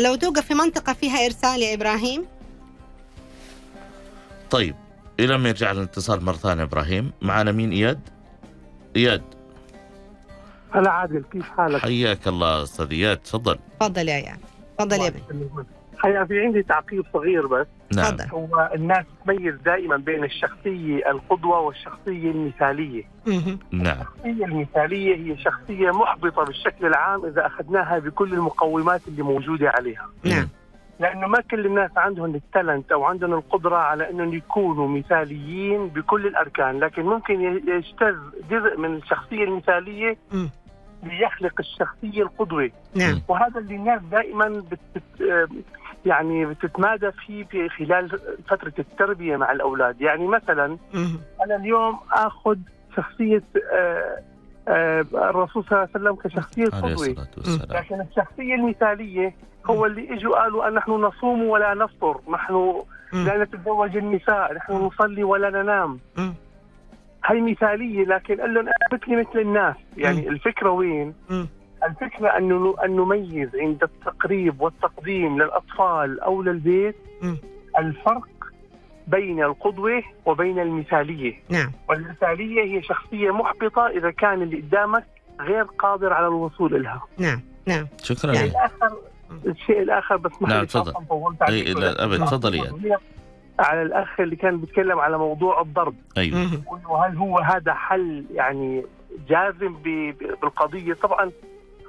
لو توقف في منطقة فيها إرسال يا إبراهيم. طيب إلى ما يرجع الاتصال مرة ثانية إبراهيم. معنا مين؟ إياد. إياد. هلا عادل، كيف حالك؟ حياك الله أستاذ إياد. تفضل. تفضل يا إياد. تفضل يا ابني. حقيقة في عندي تعقيب صغير بس. نعم. هو الناس تميز دائما بين الشخصية القدوة والشخصية المثالية. نعم. الشخصية المثالية هي شخصية محبطة بالشكل العام إذا أخذناها بكل المقومات اللي موجودة عليها. نعم. لأنه ما كل الناس عندهم التالنت أو عندهم القدرة على أنهم يكونوا مثاليين بكل الأركان، لكن ممكن يجتاز جزء من الشخصية المثالية ليخلق الشخصية القدوة. نعم. وهذا اللي الناس دائما يعني بتتمادى فيه في خلال فترة التربية مع الأولاد. يعني مثلا أنا اليوم أخذ شخصية الرسول صلى الله عليه وسلم كشخصية قدوة، لكن الشخصية المثالية هو اللي إجوا قالوا أن نحن نصوم ولا نفطر، نحن لا نتزوج النساء، نحن نصلي ولا ننام. هي مثالية، لكن قال لهم أنا مثل الناس. يعني الفكرة وين؟ الفكرة أنه نميز عند التقريب والتقديم للأطفال أو للبيت الفرق بين القدوة وبين المثالية. نعم. والمثالية هي شخصية محبطة إذا كان اللي قدامك غير قادر على الوصول لها. نعم نعم شكرا. يعني الشيء الآخر بس ما طولت عليك. لا الأبد تفضلي. على الأخ اللي كان بيتكلم على موضوع الضرب. أيوه. وهل هو هذا حل يعني جازم بالقضية؟ طبعا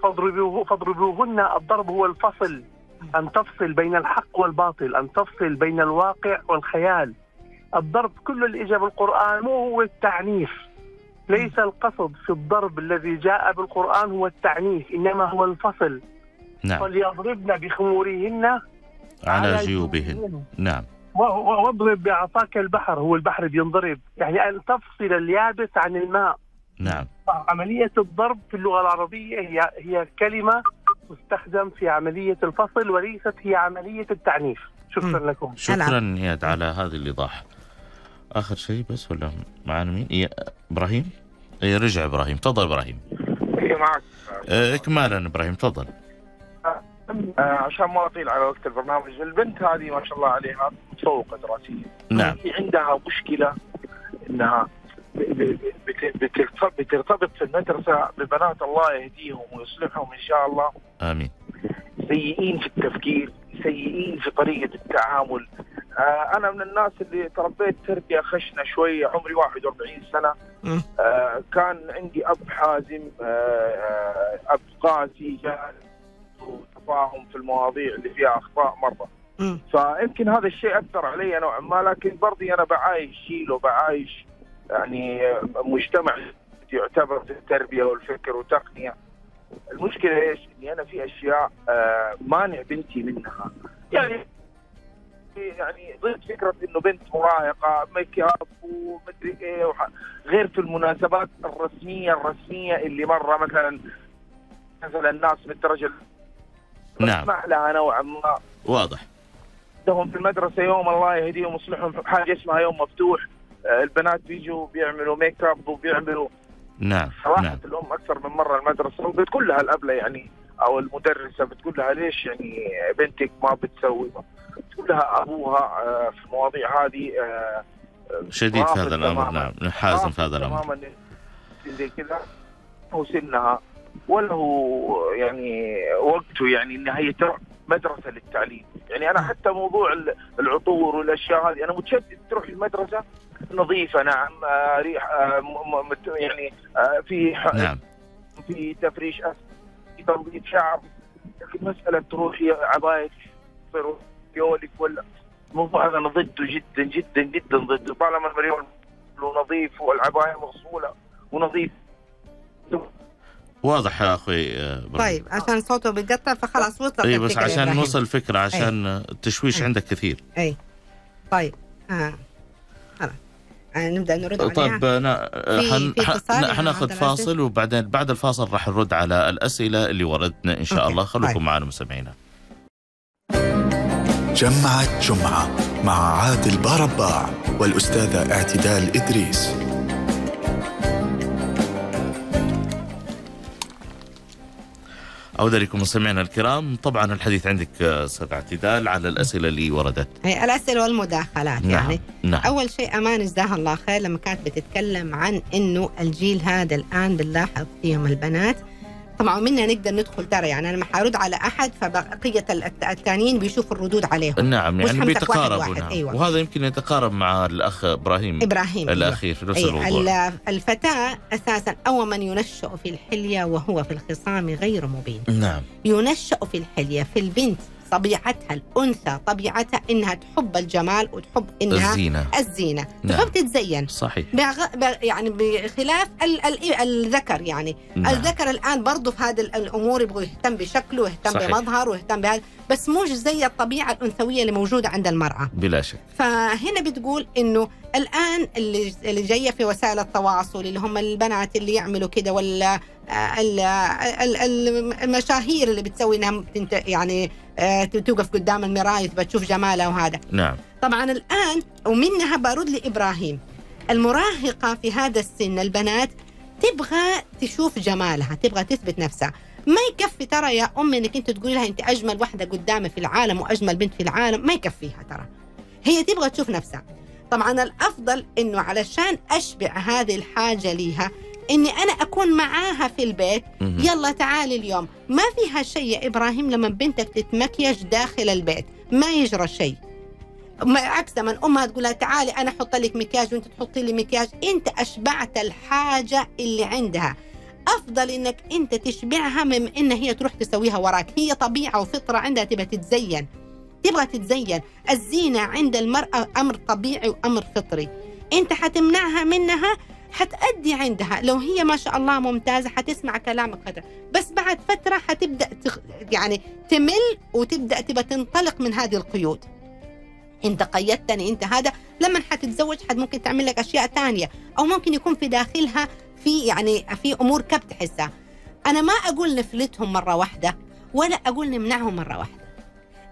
فاضربوهن. الضرب هو الفصل، أن تفصل بين الحق والباطل، أن تفصل بين الواقع والخيال. الضرب كل اللي إجا بالقرآن هو التعنيف، ليس القصد في الضرب الذي جاء بالقرآن هو التعنيف، إنما هو الفصل. نعم. فليضربن بخمورهن على جيوبهن. نعم. واضرب بعصاك البحر، هو البحر بينضرب، يعني أن تفصل اليابس عن الماء. نعم. عملية الضرب في اللغة العربية هي كلمة تستخدم في عملية الفصل وليست هي عملية التعنيف. شكرا لكم. شكرا نياد على هذا الإيضاح. آخر شيء بس ولا معنا مين؟ إبراهيم. رجع إبراهيم، تفضل إبراهيم. معك. إكمالا إبراهيم تفضل. عشان ما أطيل على وقت البرنامج، البنت هذه ما شاء الله عليها متفوقة دراسية. نعم. عندها مشكلة إنها بترتبط في المدرسة ببنات الله يهديهم ويصلحهم إن شاء الله. آمين. سيئين في التفكير، سيئين في طريقة التعامل. أنا من الناس اللي تربيت تربية خشنة شوية، عمري 41 سنة. كان عندي أب حازم، أب قاسي، وتفاهم في المواضيع اللي فيها أخطاء مرة. فيمكن هذا الشيء أثر علي نوعا ما، لكن برضي أنا بعايش جيل وبعايش يعني مجتمع يعتبر في التربية والفكر والتقنية. المشكلة إيش؟ إني أنا في أشياء مانع بنتي منها، يعني ضد فكرة إنه بنت مراهقة ميك اب ومدري إيه، غير في المناسبات الرسمية اللي مرة مثلا الناس بالدرجة. نعم. اسمح لها نوعا ما. واضح. عندهم في المدرسة يوم الله يهديهم ويصلحهم حاجة اسمها يوم مفتوح. البنات بيجوا بيعملوا ميك اب وبيعملوا. نعم. صراحة الأم أكثر من مرة المدرسة وبتقول لها الأبلة يعني أو المدرسة، بتقول لها ليش يعني بنتك ما بتسوي؟ بتقول لها أبوها في المواضيع هذه شديد في هذا الأمر. نعم. حازم في هذا الأمر تماما زي كذا، وسنها وله يعني وقته، يعني إنها هي مدرسة للتعليم. يعني أنا حتى موضوع العطور والأشياء هذه أنا متشدد، تروح المدرسة نظيفة. نعم. ريح يعني في نعم. في تفريش أسفل، في تنظيف شعر، لكن مسألة تروحي عباية فيولك ولا الموضوع هذا أنا ضده جدا جدا جدا ضده. طالما المريول نظيف والعباية مغسولة ونظيف. واضح يا أخوي برمي. طيب عشان صوته بيقطع فخلاص وصلت. أي بس عشان نوصل الفكرة، عشان التشويش عندك كثير. أي طيب. نبدأ نرد عليها. طيب حناخذ فاصل، وبعدين بعد الفاصل راح نرد على الأسئلة اللي وردنا إن شاء الله. خلوكم معنا مستمعينا. جمعة جمعة مع عادل بارباع والأستاذة اعتدال إدريس. أعود لكم مستمعينا الكرام. طبعا الحديث عندك أستاذ اعتدال على الأسئلة اللي وردت، هي الأسئلة والمداخلات. يعني نعم. أول شيء أمان جزاها الله خير لما كانت بتتكلم عن إنه الجيل هذا الآن بنلاحظ فيهم البنات. طبعا منا نقدر ندخل ترى، يعني أنا ما حارد على أحد، فبقية الثانيين بيشوفوا الردود عليهم. نعم. يعني بيتقاربوا. أيوة. وهذا يمكن يتقارب مع الأخ إبراهيم الأخير في نفس الموضوع. الفتاة أساسا أول من ينشأ في الحلية وهو في الخصام غير مبين. نعم. ينشأ في الحلية في البنت طبيعتها الأنثى، طبيعتها إنها تحب الجمال وتحب إنها الزينة. نعم. تحب تتزين. صحيح. يعني بخلاف الذكر، يعني نعم. الذكر الآن برضو في هذه الأمور يبغى يهتم بشكله ويهتم بمظهر ويهتم بهذا، بس موش زي الطبيعة الأنثوية اللي موجودة عند المرأة. بلا شك. فهنا بتقول إنه الآن اللي جاية في وسائل التواصل اللي هم البنات اللي يعملوا كده، ولا المشاهير اللي بتسوي انها يعني توقف قدام المرايه بتشوف جمالها وهذا. نعم. طبعا الان ومنها بارود لابراهيم، المراهقه في هذا السن البنات تبغى تشوف جمالها، تبغى تثبت نفسها. ما يكفي ترى يا ام انك انت تقولي لها انت اجمل وحده قدامي في العالم واجمل بنت في العالم، ما يكفيها ترى. هي تبغى تشوف نفسها. طبعا الأفضل أنه علشان أشبع هذه الحاجة ليها أني أنا أكون معاها في البيت. يلا تعالي اليوم، ما فيها شيء يا إبراهيم لما بنتك تتمكيج داخل البيت ما يجرى شيء، عكس من أمها تقول لها تعالي أنا أحط لك مكياج وأنت تحطي لي مكياج، أنت أشبعت الحاجة اللي عندها. أفضل إنك أنت تشبعها من إن هي تروح تسويها وراك. هي طبيعة وفطرة عندها تبغى تتزين، تبغى تتزين. الزينة عند المرأة أمر طبيعي وأمر فطري، أنت حتمنعها منها حتأدي عندها. لو هي ما شاء الله ممتازة حتسمع كلامك فترة، بس بعد فترة حتبدأ يعني تمل وتبدأ تبغى تنطلق من هذه القيود. أنت قيدتني أنت، هذا لما حتتزوج حد ممكن تعمل لك أشياء تانية، أو ممكن يكون في داخلها في يعني في أمور كبت تحسها. أنا ما أقول نفلتهم مرة واحدة ولا أقول نمنعهم مرة واحدة.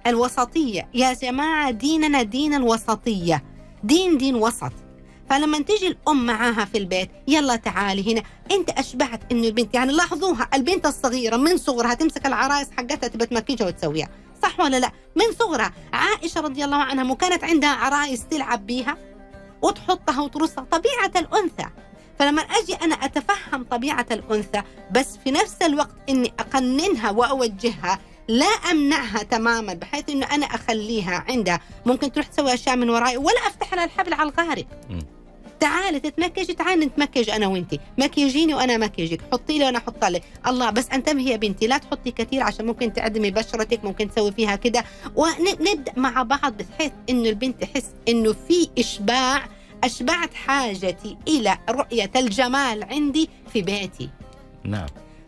الوسطية يا جماعة، ديننا دين الوسطية، دين وسط. فلما تجي الأم معاها في البيت يلا تعالي هنا، أنت أشبعت إنه البنت، يعني لاحظوها البنت الصغيرة من صغرها تمسك العرايس حقتها تبى تمكيجها وتسويها، صح ولا لا؟ من صغرها. عائشة رضي الله عنها وكانت عندها عرايس تلعب بيها وتحطها وترصها، طبيعة الأنثى. فلما أجي أنا أتفهم طبيعة الأنثى، بس في نفس الوقت إني أقننها وأوجهها، لا أمنعها تماما بحيث إنه أنا أخليها عندها ممكن تروح تسوي أشياء من وراي، ولا أفتح لها الحبل على الغارب. تعالي تتمكجي، تعالي نتمكج أنا وأنتي، مكيجيني وأنا مكيجك، حطي لي وأنا أحط لك. الله، بس انتبهي يا بنتي لا تحطي كثير عشان ممكن تعدمي بشرتك، ممكن تسوي فيها كده. ونبدأ مع بعض بحيث إنه البنت تحس إنه في إشباع، أشبعت حاجتي إلى رؤية الجمال عندي في بيتي. نعم.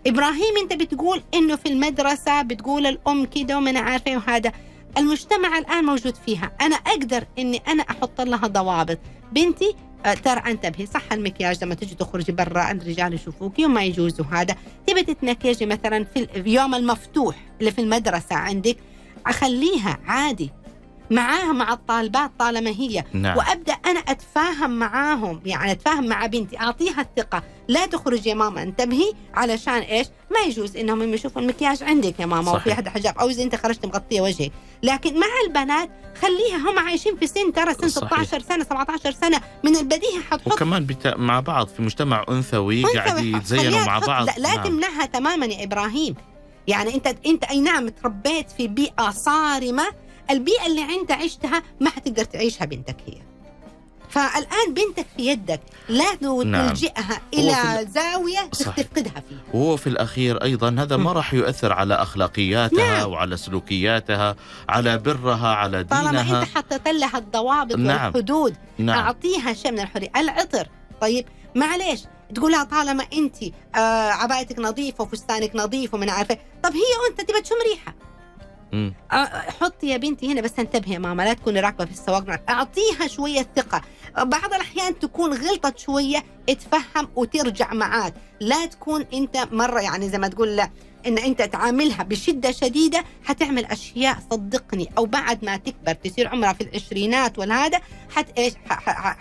إبراهيم أنت بتقول إنه في المدرسة بتقول الأم كده وما أنا عارفة، وهذا المجتمع الآن موجود فيها. أنا أقدر إني أنا أحط لها ضوابط، بنتي ترى انتبهي، صح المكياج لما تجي تخرجي برا الرجال يشوفوكي وما يجوز، وهذا تبي تتمكيجي مثلا في يوم المفتوح اللي في المدرسة عندك، أخليها عادي معاها مع الطالبات طالما هي. نعم. وأبدأ أنا أتفاهم معاهم، يعني أتفاهم مع بنتي، أعطيها الثقة. لا تخرجي يا ماما انتبهي علشان إيش، ما يجوز إنهم يشوفوا المكياج عندك يا ماما، وفي حدا حجاب أو إذا أنت خرجت مغطية وجهك. لكن مع البنات خليها، هم عايشين في سن ترى سن 16 سنة 17 سنة، من البديهي حتحط. وكمان مع بعض في مجتمع أنثوي قاعد يتزينوا مع بعض. لا تمنعها تماما يا إبراهيم، يعني أنت أي نعم تربيت في بيئة صارمة، البيئة اللي انت عشتها ما حتقدر تعيشها بنتك هي. فالآن بنتك في يدك، لا تلجئها إلى زاوية تفقدها فيها. وهو في الأخير أيضا هذا ما راح يؤثر على أخلاقياتها. نعم. وعلى سلوكياتها، على برها، على دينها، طالما انت حطيت لها الضوابط. نعم. والحدود. نعم. أعطيها شيء من الحرية. العطر طيب معليش، تقولها طالما انت عبايتك نظيفة وفستانك نظيف ومن عارفة، طب هي وانت تبى تشم ريحة. حطي يا بنتي هنا، بس انتبهي يا ماما لا تكوني راكبه في السواق. اعطيها شويه ثقه، بعض الاحيان تكون غلطت شويه اتفهم وترجع معاك. لا تكون انت مره يعني زي ما تقول لا، ان انت تعاملها بشده شديده حتعمل اشياء صدقني، او بعد ما تكبر تصير عمرها في العشرينات والهذا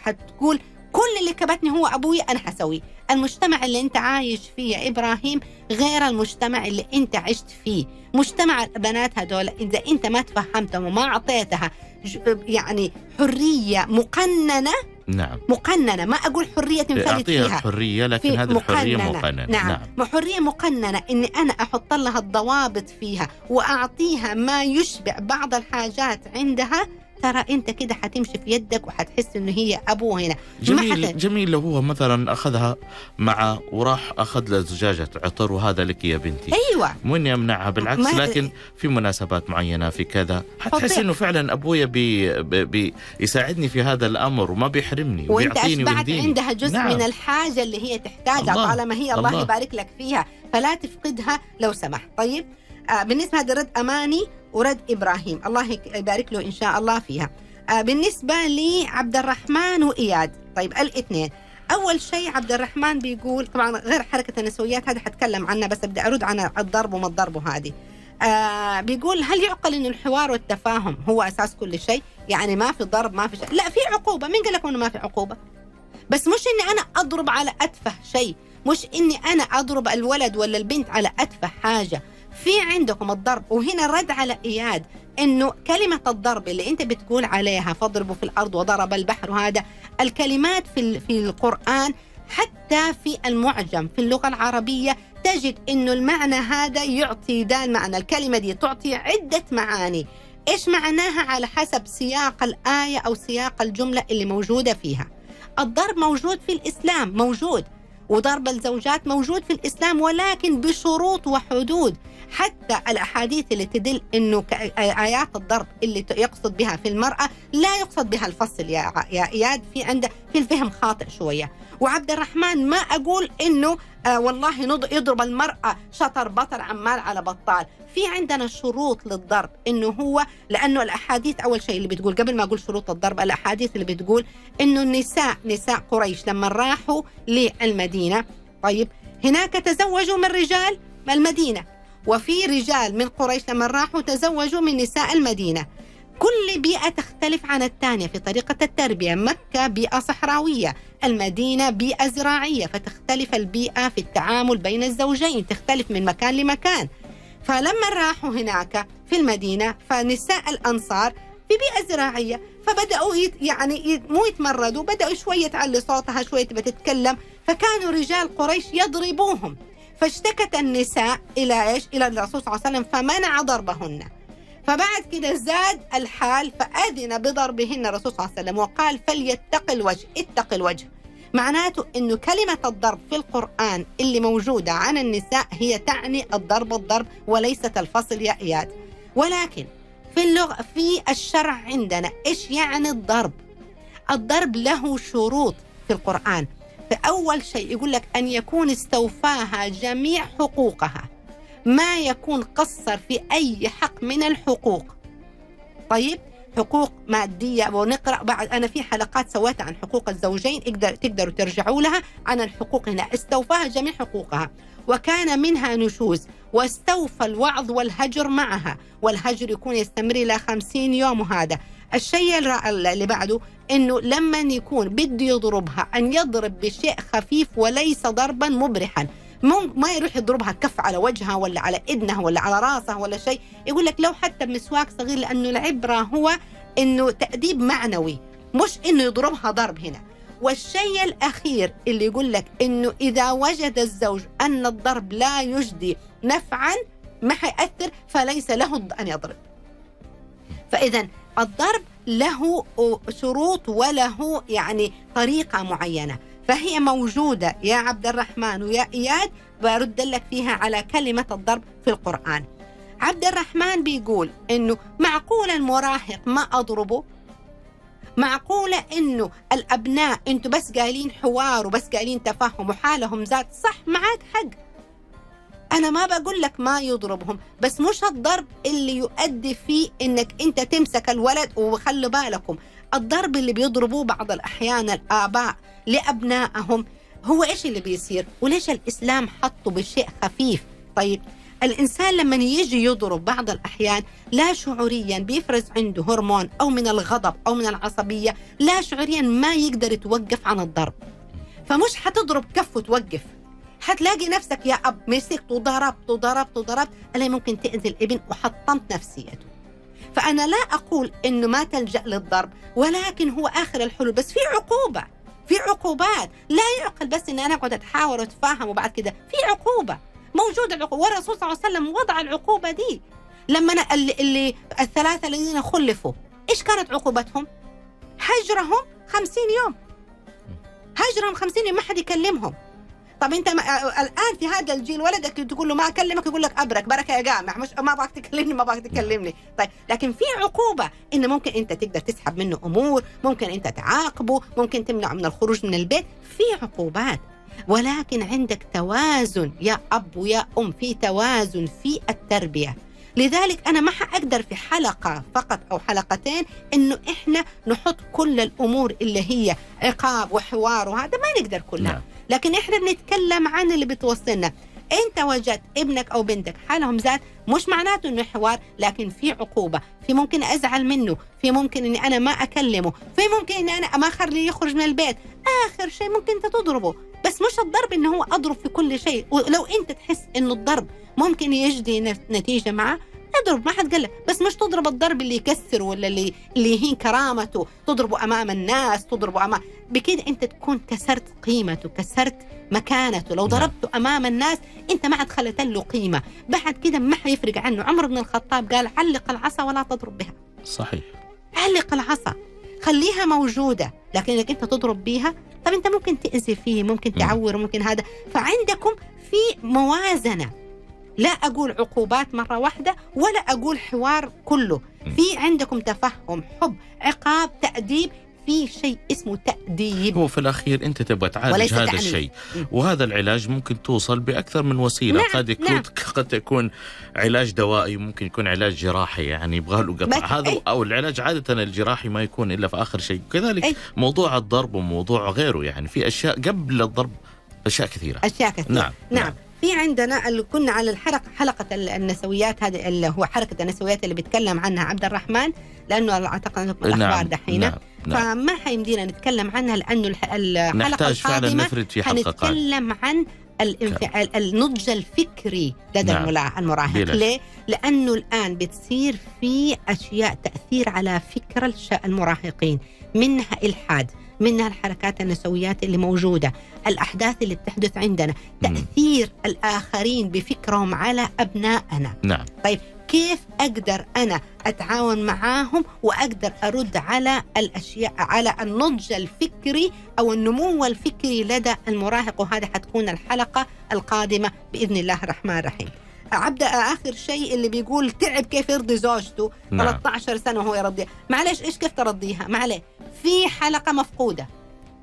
حتقول كل اللي كبتني هو أبوي أنا حسويه. المجتمع اللي أنت عايش فيه يا إبراهيم غير المجتمع اللي أنت عشت فيه. مجتمع البنات هدول إذا أنت ما تفهمتهم وما أعطيتها يعني حرية مقننة. نعم. مقننة، ما أقول حرية تنفلت فيها، أعطيها حرية لكن هذه الحرية مقننة. نعم. نعم. حرية مقننة، إني أنا أحط لها الضوابط فيها وأعطيها ما يشبع بعض الحاجات عندها. ترى انت كده حتمشي في يدك وحتحس انه هي ابوه هنا. جميل جميل. لو هو مثلا اخذها مع وراح اخذ له زجاجه عطر وهذا لك يا بنتي، ايوه من يمنعها؟ بالعكس، لكن في مناسبات معينه في كذا حتحس انه فعلا ابويا بيساعدني في هذا الامر وما بيحرمني وبيعطيني ويديني. وانت أشبعت عندها جزء. نعم. من الحاجه اللي هي تحتاجها طالما هي الله يبارك لك فيها، فلا تفقدها لو سمحت. طيب بالنسبه هذا رد اماني ورد إبراهيم، الله يبارك له إن شاء الله فيها. بالنسبة لعبد الرحمن وإياد، طيب الاثنين. أول شيء عبد الرحمن بيقول طبعا غير حركة النسويات هذا حتكلم عنها، بس بدي أرد عن الضرب وما الضرب هذه. بيقول هل يعقل إن الحوار والتفاهم هو أساس كل شيء؟ يعني ما في ضرب ما في شيء، لا في عقوبة، مين قال لكم إنه ما في عقوبة؟ بس مش إني أنا أضرب على أتفه شيء، مش إني أنا أضرب الولد ولا البنت على أتفه حاجة. في عندكم الضرب، وهنا الرد على إياد إنه كلمة الضرب اللي أنت بتقول عليها فاضربوا في الأرض وضرب البحر، وهذا الكلمات في القرآن حتى في المعجم في اللغة العربية تجد إنه المعنى هذا يعطي ده المعنى، الكلمة دي تعطي عدة معاني، إيش معناها على حسب سياق الآية أو سياق الجملة اللي موجودة فيها. الضرب موجود في الإسلام، موجود، وضرب الزوجات موجود في الإسلام، ولكن بشروط وحدود. حتى الأحاديث اللي تدل إنه آيات الضرب اللي يقصد بها في المرأة لا يقصد بها الفصل يا إياد، في الفهم خاطئ شوية. وعبد الرحمن ما أقول إنه والله يضرب المرأة شطر بطر عمال على بطال، في عندنا شروط للضرب، إنه هو لأنه الأحاديث أول شيء اللي بتقول قبل ما أقول شروط الضرب، الأحاديث اللي بتقول إنه نساء قريش لما راحوا للمدينة، طيب هناك تزوجوا من رجال المدينة، وفي رجال من قريش لما راحوا تزوجوا من نساء المدينة. كل بيئة تختلف عن الثانية في طريقة التربية، مكة بيئة صحراوية، المدينة بيئة زراعية، فتختلف البيئة في التعامل بين الزوجين، تختلف من مكان لمكان. فلما راحوا هناك في المدينة فنساء الأنصار في بيئة زراعية، فبدأوا مو يتمردوا، بدأوا شوية تعلي صوتها، شوية بتتكلم، فكانوا رجال قريش يضربوهم، فاشتكت النساء إلى الرسول صلى الله عليه وسلم فمنع ضربهن، فبعد كده زاد الحال فأذن بضربهن الرسول صلى الله عليه وسلم وقال فليتق الوجه، اتق الوجه. معناته أنه كلمة الضرب في القرآن اللي موجودة عن النساء هي تعني الضرب وليست الفصل يا إياد. ولكن في الشرع عندنا إيش يعني الضرب؟ الضرب له شروط في القرآن. فأول شيء يقول لك أن يكون استوفاها جميع حقوقها، ما يكون قصر في أي حق من الحقوق. طيب حقوق مادية، ونقرأ بعد أنا في حلقات سويتها عن حقوق الزوجين تقدروا ترجعوا لها عن الحقوق. هنا استوفاها جميع حقوقها وكان منها نشوز، واستوفى الوعظ والهجر معها، والهجر يكون يستمر إلى 50 يوم. وهذا الشيء اللي بعده أنه لما يكون بده يضربها أن يضرب بشيء خفيف وليس ضربا مبرحا، ما يروح يضربها كف على وجهها ولا على إذنها ولا على راسها ولا شيء، يقول لك لو حتى بمسواك صغير، لأنه العبرة هو أنه تأديب معنوي مش أنه يضربها ضرب هنا. والشيء الأخير اللي يقول لك أنه إذا وجد الزوج أن الضرب لا يجدي نفعا ما حيأثر فليس له أن يضرب. فإذا الضرب له شروط وله طريقة معينة، فهي موجودة يا عبد الرحمن ويا إياد، برد لك فيها على كلمة الضرب في القرآن. عبد الرحمن بيقول إنه معقول المراهق ما أضربه؟ معقولة إنه الأبناء أنتوا بس قايلين حوار وبس قايلين تفاهم وحالهم ذات؟ صح، معاك حق، أنا ما بقول لك ما يضربهم، بس مش الضرب اللي يؤدي فيه إنك أنت تمسك الولد. وخلوا بالكم الضرب اللي بيضربوه بعض الأحيان الآباء لأبنائهم هو إيش اللي بيصير؟ وليش الإسلام حطه بشيء خفيف؟ طيب الإنسان لما يجي يضرب بعض الأحيان لا شعوريا بيفرز عنده هرمون أو من الغضب أو من العصبية، لا شعوريا ما يقدر يتوقف عن الضرب، فمش حتضرب كف وتوقف، حتلاقي نفسك يا أب مسكت وضربت اللي ممكن تأذي الابن وحطمت نفسيته. فأنا لا أقول إنه ما تلجأ للضرب، ولكن هو آخر الحلول، بس في عقوبة، في عقوبات، لا يعقل بس إن أنا أقعد أتحاور وأتفاهم وبعد كده، في عقوبة موجودة، العقوبة، والرسول صلى الله عليه وسلم وضع العقوبة دي. لما اللي الثلاثة الذين خلفوا إيش كانت عقوبتهم؟ هجرهم 50 يوم، هجرهم 50 يوم، ما حد يكلمهم. طب انت الان في هذا الجيل ولدك تقول له ما اكلمك يقول لك ابرك بركه يا جامع، مش ما باك تكلمني ما باك تكلمني. طيب لكن في عقوبه، انه ممكن انت تقدر تسحب منه امور، ممكن انت تعاقبه، ممكن تمنعه من الخروج من البيت، في عقوبات. ولكن عندك توازن يا اب ويا ام، في توازن في التربيه. لذلك انا ما حاقدر في حلقه فقط او حلقتين انه احنا نحط كل الامور اللي هي عقاب وحوار، وهذا ما نقدر كلها. لا، لكن إحنا بنتكلم عن اللي بتوصلنا. أنت وجدت ابنك أو بنتك حالهم ذات، مش معناته إنه حوار، لكن في عقوبة، في ممكن أزعل منه، في ممكن إني أنا ما أكلمه، في ممكن إني أنا ما أخليه يخرج من البيت، آخر شيء ممكن أنت تضربه، بس بس مش الضرب ان هو اضرب في كل شيء. ولو انت تحس ان الضرب ممكن يجدي نتيجه معاه اضرب، ما حد قال لك، بس مش تضرب الضرب اللي يكسر ولا اللي يهين كرامته، تضربه امام الناس، تضربه امام، بكده انت تكون كسرت قيمته، كسرت مكانته. لو ضربته امام الناس انت ما عاد خلت له قيمه، بعد كده ما حيفرق عنه. عمر بن الخطاب قال علق العصا ولا تضرب بها. صحيح، علق العصا، خليها موجوده، لكن انك انت تضرب بيها طب انت ممكن تأذي فيه، ممكن تعور، ممكن هذا. فعندكم في موازنه، لا اقول عقوبات مره واحده ولا اقول حوار كله، في عندكم تفهم، حب، عقاب، تأديب، في شيء اسمه تأديب. هو في الأخير أنت تبغى تعالج هذا الشيء، وهذا العلاج ممكن توصل بأكثر من وسيلة. نعم، قد تكون علاج دوائي، ممكن يكون علاج جراحي، يعني يبغى له قطع هذا، أو العلاج عادة الجراحي ما يكون إلا في آخر شيء. كذلك موضوع الضرب وموضوع غيره، يعني في أشياء قبل الضرب، أشياء كثيرة، أشياء كثيرة. نعم نعم. في عندنا كنا على حلقة النسويات، هذه اللي هو حركة النسويات اللي بيتكلم عنها عبد الرحمن، لأنه أعتقد أنكم الأخبار دحين. نعم. فما حيمدينا نتكلم عنها لأنه الحلقة القادمة حنتكلم عن النضج الفكري لدى المراهق. ليه؟ لأنه الآن بتصير في أشياء تأثير على فكر المراهقين، منها إلحاد، منها الحركات النسويات اللي موجودة، الأحداث اللي بتحدث عندنا، تأثير الآخرين بفكرهم على أبنائنا. نعم. طيب كيف أقدر أنا أتعاون معاهم وأقدر أرد على الأشياء، على النضج الفكري أو النمو الفكري لدى المراهق؟ وهذا حتكون الحلقة القادمة بإذن الله الرحمن الرحيم. عبد آخر شيء اللي بيقول تعب كيف يرضي زوجته. نعم. 13 سنة وهو يرضيها، معلش إيش كيف ترضيها؟ معلش في حلقة مفقودة.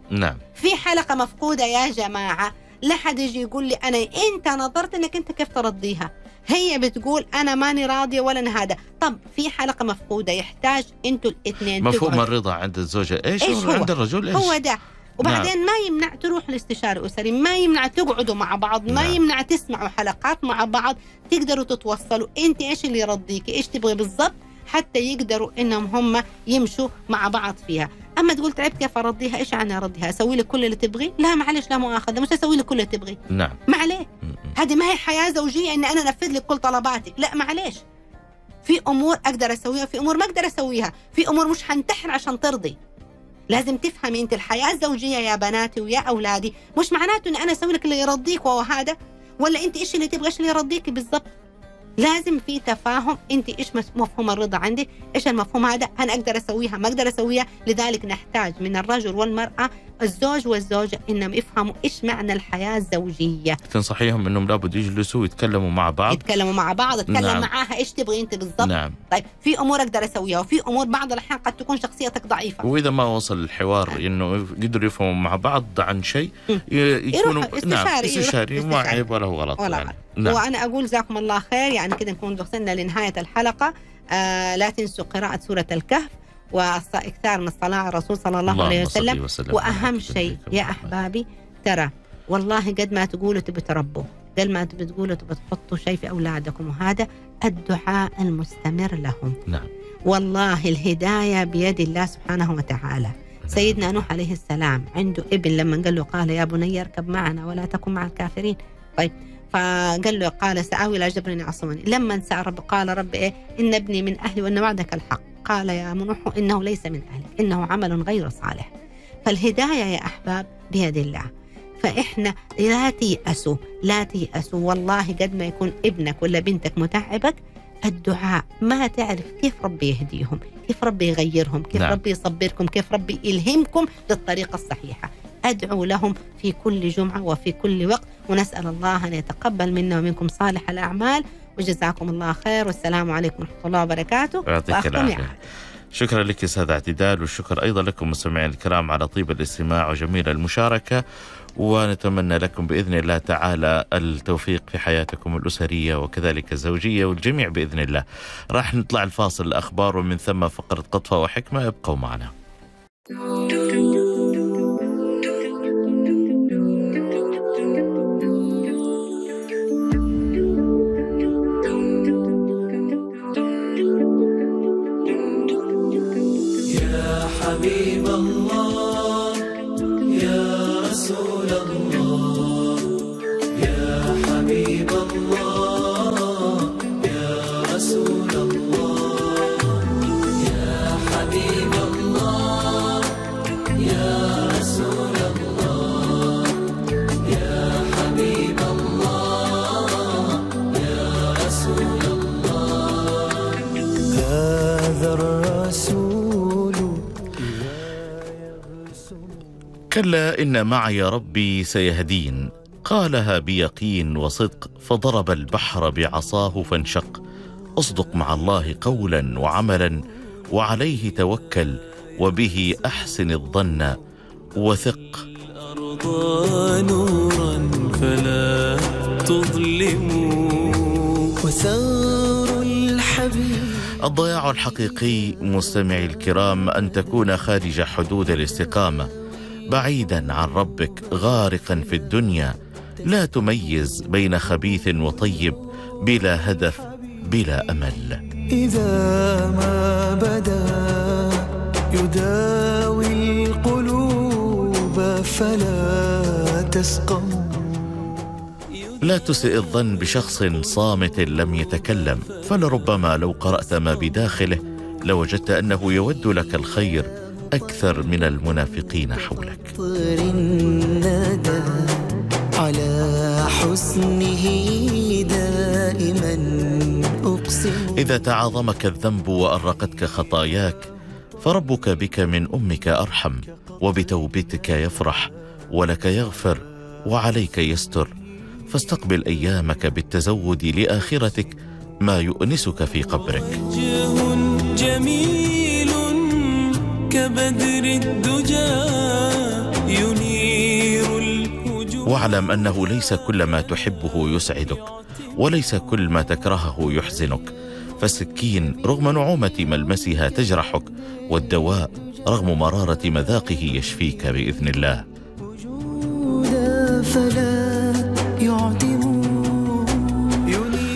نعم، في حلقة مفقودة يا جماعة. لا حد يجي يقول لي أنا أنت نظرت أنك أنت كيف ترضيها، هي بتقول أنا ماني راضية ولا هذا. طب في حلقة مفقودة، يحتاج أنتوا الاثنين. مفهوم الرضا عند الزوجة إيش وعند الرجل إيش هو ده. وبعدين ما يمنع تروح لاستشارة أسري، ما يمنع تقعدوا مع بعض، ما يمنع تسمعوا حلقات مع بعض، تقدروا تتوصلوا أنت إيش اللي يرضيك، إيش تبغي بالضبط، حتى يقدروا إنهم هم يمشوا مع بعض فيها. أما تقول تعبت كيف أرضيها، إيش أنا أرضيها؟ أسوي لك كل اللي تبغي؟ لا معلش، لا مؤاخذة، مش أسوي لك كل اللي تبغي. نعم. معليه، هذه ما هي حياة زوجية إن أنا أنفذ لك كل طلباتي، لا معليش. في أمور أقدر أسويها، في أمور ما أقدر أسويها، في أمور مش حنتحر عشان ترضي. لازم تفهمي أنت الحياة الزوجية يا بناتي ويا أولادي، مش معناته إن أنا أسوي لك اللي يرضيك وهذا، ولا أنت إيش اللي تبغي، إيش اللي يرضيك بالضبط. لازم في تفاهم، انت ايش مفهوم الرضا عندك، ايش المفهوم هذا، انا اقدر اسويها ما اقدر اسويها. لذلك نحتاج من الرجل والمراه، الزوج والزوجه، انهم يفهموا ايش معنى الحياه الزوجيه. تنصحيهم انهم لابد يجلسوا ويتكلموا مع بعض، يتكلموا مع بعض، اتكلم معاها ايش تبغي انت بالضبط. نعم. طيب في امور اقدر اسويها، وفي امور بعض الاحيان قد تكون شخصيتك ضعيفه، واذا ما وصل الحوار انه قدروا يفهموا مع بعض عن شيء يكونوا استشاري ما عيب ولا هو غلط. نعم. وأنا أقول جزاكم الله خير، يعني كده نكون وصلنا لنهاية الحلقة. لا تنسوا قراءة سورة الكهف واكثار من الصلاة على الرسول صلى الله عليه وسلم. وأهم شيء يا أحبابي، ترى والله قد ما تقولوا تبي تربوا، قد ما تبي تقولوا تبي تحطوا شيء في أولادكم، وهذا الدعاء المستمر لهم. نعم. والله الهداية بيد الله سبحانه وتعالى. سيدنا نوح عليه السلام عنده ابن، لما قال له قال يا بني اركب معنا ولا تكن مع الكافرين. طيب فقال له قال سآوي إلى جبل يعصمني، لما سأل رب قال رب إيه؟ إن ابني من أهلي وأن وعدك الحق، قال يا نوح إنه ليس من أهلك إنه عمل غير صالح. فالهداية يا أحباب بيد الله، فإحنا لا تيأسوا، لا تيأسوا. والله قد ما يكون ابنك ولا بنتك متعبك، الدعاء، ما تعرف كيف ربي يهديهم، كيف ربي يغيرهم، كيف ربي يصبركم، كيف ربي يلهمكم للطريقة الصحيحة. أدعو لهم في كل جمعة وفي كل وقت، ونسأل الله أن يتقبل منا ومنكم صالح الأعمال، وجزاكم الله خير، والسلام عليكم ورحمة الله وبركاته. شكرا لك أستاذ اعتدال، والشكر أيضا لكم مستمعين الكرام على طيب الاستماع وجميل المشاركة، ونتمنى لكم بإذن الله تعالى التوفيق في حياتكم الأسرية وكذلك الزوجية والجميع بإذن الله. راح نطلع الفاصل الأخبار، ومن ثم فقرة قطفة وحكمة، ابقوا معنا. يا حبيب الله يا رسول الله. كلا إن معي ربي سيهدين، قالها بيقين وصدق، فضرب البحر بعصاه فانشق. اصدق مع الله قولا وعملا، وعليه توكل وبه أحسن الظن وثق. الأرض نورا فلا تظلموا وسار الحبيب. الضياع الحقيقي مستمعي الكرام أن تكون خارج حدود الاستقامة، بعيدا عن ربك، غارقا في الدنيا، لا تميز بين خبيث وطيب، بلا هدف بلا أمل. إذا ما بدا يداوي القلوب فلا تسقم. لا تسئ الظن بشخص صامت لم يتكلم، فلربما لو قرأت ما بداخله لوجدت أنه يود لك الخير أكثر من المنافقين حولك. إذا تعاظمك الذنب وأرقتك خطاياك، فربك بك من أمك أرحم، وبتوبتك يفرح، ولك يغفر وعليك يستر. فاستقبل أيامك بالتزود لآخرتك، ما يؤنسك في قبرك. وجه جميل كبدر الدجى ينير الوجوه. واعلم أنه ليس كل ما تحبه يسعدك، وليس كل ما تكرهه يحزنك. فالسكين رغم نعومة ملمسها تجرحك، والدواء رغم مرارة مذاقه يشفيك بإذن الله.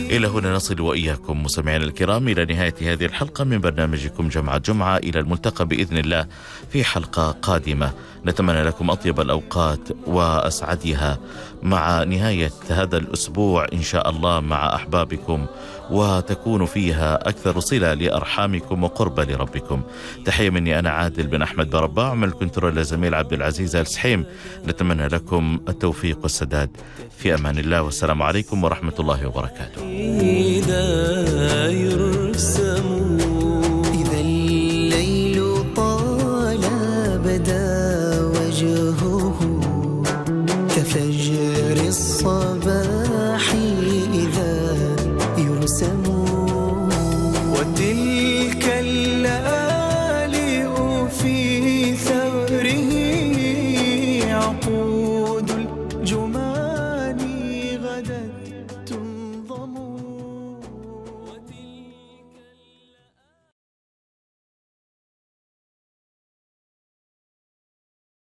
إلى هنا نصل وإياكم مستمعينا الكرام إلى نهاية هذه الحلقة من برنامجكم جمعة جمعة. إلى الملتقى بإذن الله في حلقة قادمة، نتمنى لكم أطيب الأوقات وأسعدها مع نهاية هذا الأسبوع إن شاء الله مع أحبابكم، وتكون فيها أكثر صلة لأرحامكم وقرب لربكم. تحية مني أنا عادل بن أحمد بارباع، من الكنترول لزميل عبد العزيز السحيم. نتمنى لكم التوفيق والسداد، في أمان الله، والسلام عليكم ورحمة الله وبركاته.